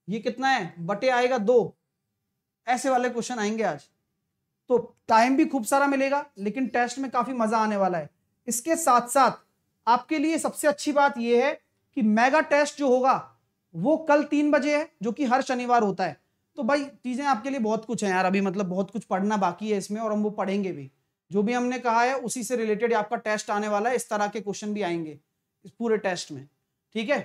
ये कितना है, बटे आएगा 2। ऐसे वाले क्वेश्चन आएंगे आज, तो टाइम भी खूब सारा मिलेगा, लेकिन टेस्ट में काफी मजा आने वाला है। इसके साथ साथ आपके लिए सबसे अच्छी बात यह है कि मेगा टेस्ट जो होगा वो कल 3 बजे है, जो कि हर शनिवार होता है। तो भाई चीजें आपके लिए बहुत कुछ है यार, अभी मतलब बहुत कुछ पढ़ना बाकी है इसमें, और हम वो पढ़ेंगे भी। जो भी हमने कहा है उसी से रिलेटेड आपका टेस्ट आने वाला है, इस तरह के क्वेश्चन भी आएंगे इस पूरे टेस्ट में। ठीक है,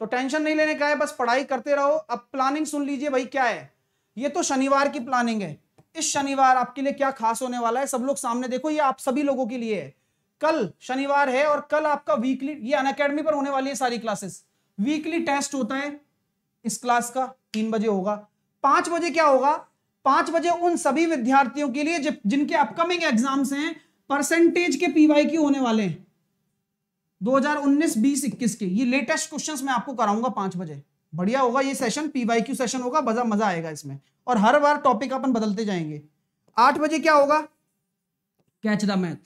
तो टेंशन नहीं लेने का है, बस पढ़ाई करते रहो। अब प्लानिंग सुन लीजिए भाई, क्या है ये, तो शनिवार की प्लानिंग है। इस शनिवार आपके लिए क्या खास होने वाला है, सब लोग सामने देखो, ये आप सभी लोगों के लिए है। कल शनिवार है और कल आपका वीकली, ये अनअकैडमी पर होने वाली है सारी क्लासेस, वीकली टेस्ट होता है इस क्लास का, 3 बजे होगा। 5 बजे क्या होगा, 5 बजे उन सभी विद्यार्थियों के लिए जिनके अपकमिंग एग्जाम्स हैं, परसेंटेज के PYQ होने वाले हैं 2019, 20, 21 के। ये लेटेस्ट क्वेश्चंस मैं आपको कराऊंगा 5 बजे। बढ़िया होगा ये सेशन, PYQ सेशन होगा, मजा आएगा इसमें, और हर बार टॉपिक अपन बदलते जाएंगे। 8 बजे क्या होगा, कैच द मैथ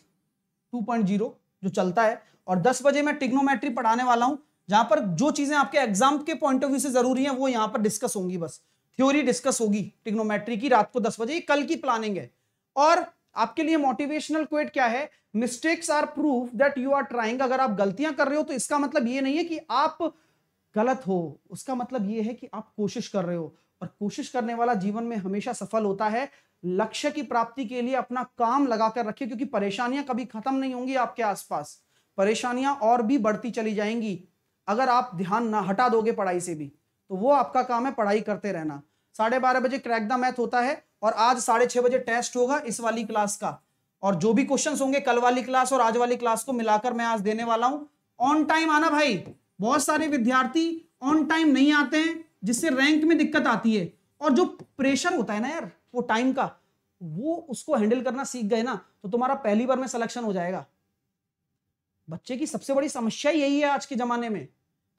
2.0 जो चलता है, और 10 बजे मैं ट्रिग्नोमेट्री पढ़ाने वाला हूं, जहां पर जो चीजें आपके एग्जाम के पॉइंट ऑफ व्यू से जरूरी है वो यहां पर डिस्कस होंगी, बस थ्योरी डिस्कस होगी ट्रिग्नोमेट्री की, रात को 10 बजे। कल की प्लानिंग है। और आपके लिए मोटिवेशनल क्वेट क्या है, mistakes are proof that you are trying. अगर आप गलतियां कर रहे हो तो इसका मतलब ये नहीं है कि आप गलत हो, उसका मतलब ये है कि आप कोशिश कर रहे हो, और कोशिश करने वाला जीवन में हमेशा सफल होता है। लक्ष्य की प्राप्ति के लिए अपना काम लगाकर रखिए, क्योंकि परेशानियां कभी खत्म नहीं होंगी, आपके आसपास परेशानियां और भी बढ़ती चली जाएंगी अगर आप ध्यान ना हटा दोगे पढ़ाई से भी। तो वो आपका काम है, पढ़ाई करते रहना। 12:30 बजे क्रैक द मैथ होता है, और आज 6:30 बजे टेस्ट होगा इस वाली क्लास का, और जो भी क्वेश्चंस होंगे कल वाली क्लास और आज वाली क्लास को मिलाकर मैं आज देने वाला हूं। ऑन टाइम आना भाई, बहुत सारे विद्यार्थी ऑन टाइम नहीं आते हैं, जिससे रैंक में दिक्कत आती है, और जो प्रेशर होता है ना यार वो टाइम का, वो उसको हैंडल करना सीख गए ना तो तुम्हारा पहली बार में सिलेक्शन हो जाएगा। बच्चे की सबसे बड़ी समस्या यही है आज के जमाने में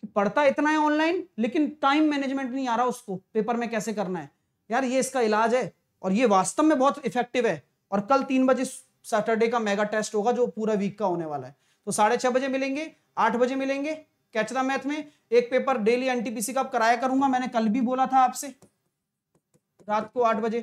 कि पढ़ता इतना है ऑनलाइन, लेकिन टाइम मैनेजमेंट नहीं आ रहा उसको पेपर में कैसे करना है। यार ये इसका इलाज है, और ये वास्तव में बहुत इफेक्टिव है। और कल 3 बजे सैटरडे का मेगा टेस्ट होगा, जो पूरा वीक का होने वाला है। तो 6:30 बजे मिलेंगे, 8 बजे मिलेंगे कैच द मैथ में। एक पेपर डेली NTPC का कराया करूंगा, मैंने कल भी बोला था आपसे, रात को 8 बजे।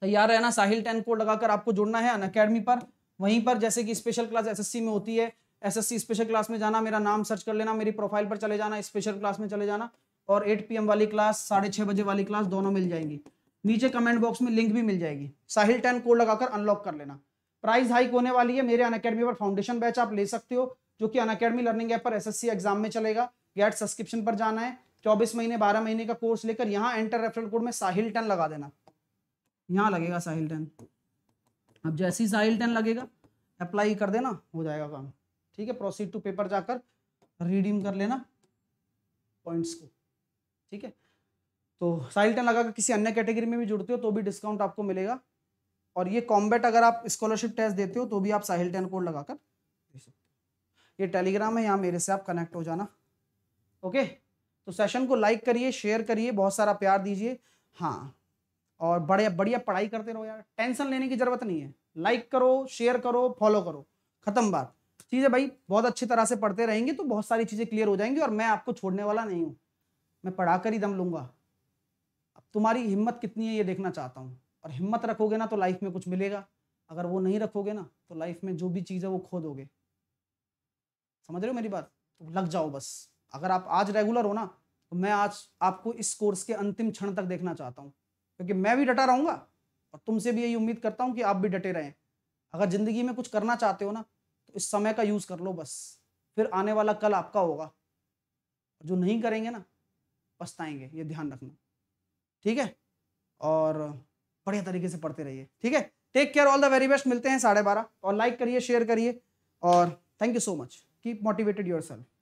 तैयार रहना, साहिल 10 कोड लगाकर आपको जुड़ना है अनअकैडमी पर। वहीं पर जैसे कि स्पेशल क्लास SSC में होती है, SSC स्पेशल क्लास में जाना, मेरा नाम सर्च कर लेना, मेरी प्रोफाइल पर चले जाना, स्पेशल क्लास में चले जाना, और 8 PM वाली क्लास, 6:30 बजे वाली क्लास, दोनों मिल जाएंगी। नीचे कमेंट बॉक्स में लिंक भी मिल जाएगी, साहिल 10 कोड लगाकर अनलॉक कर लेना। प्राइस हाइक होने वाली है मेरे अनअकैडमी पर, फाउंडेशन बैच आप ले सकते हो, जो कि अनअकैडमी लर्निंग ऐप पर SSC एग्जाम में चलेगा। गेट सब्सक्रिप्शन पर जाना है, 24 महीने 12 महीने का कोर्स लेकर यहाँ एंटर रेफरल कोड में साहिल 10 लगा देना, यहाँ लगेगा साहिल 10। अब जैसे ही साहिल 10 लगेगा अप्लाई कर देना, हो जाएगा काम। ठीक है, प्रोसीड टू पेपर जाकर रिडीम कर लेना पॉइंट्स को। ठीक है, तो साहिल 10 लगाकर किसी अन्य कैटेगरी में भी जुड़ते हो तो भी डिस्काउंट आपको मिलेगा, और ये कॉम्बैट अगर आप स्कॉलरशिप टेस्ट देते हो तो भी आप साहिल 10 कोड लगाकर दे सकते हो। ये टेलीग्राम है, यहाँ मेरे से आप कनेक्ट हो जाना। ओके, तो सेशन को लाइक करिए, शेयर करिए, बहुत सारा प्यार दीजिए। हाँ, और बढ़िया बढ़िया पढ़ाई करते रहो यार, टेंशन लेने की जरूरत नहीं है। लाइक करो, शेयर करो, फॉलो करो, खत्म बात। चीज़ें भाई बहुत अच्छी तरह से पढ़ते रहेंगे तो बहुत सारी चीज़ें क्लियर हो जाएंगी, और मैं आपको छोड़ने वाला नहीं हूँ, मैं पढ़ा कर ही दम लूँगा। अब तुम्हारी हिम्मत कितनी है ये देखना चाहता हूँ, और हिम्मत रखोगे ना तो लाइफ में कुछ मिलेगा। अगर वो नहीं रखोगे ना तो लाइफ में जो भी चीज़ है वो खो दोगे। समझ रहे हो मेरी बात? तो लग जाओ बस। अगर आप आज रेगुलर हो ना तो मैं आज आपको इस कोर्स के अंतिम क्षण तक देखना चाहता हूँ, क्योंकि मैं भी डटा रहूँगा और तुमसे भी यही उम्मीद करता हूँ कि आप भी डटे रहें। अगर ज़िंदगी में कुछ करना चाहते हो ना तो इस समय का यूज़ कर लो बस, फिर आने वाला कल आपका होगा। जो नहीं करेंगे ना पछताएंगे, ये ध्यान रखना, ठीक है? और बढ़िया तरीके से पढ़ते रहिए, ठीक है? Take care, all the very best. मिलते हैं 12:30। और लाइक करिए, शेयर करिए, और thank you so much. Keep motivated yourself.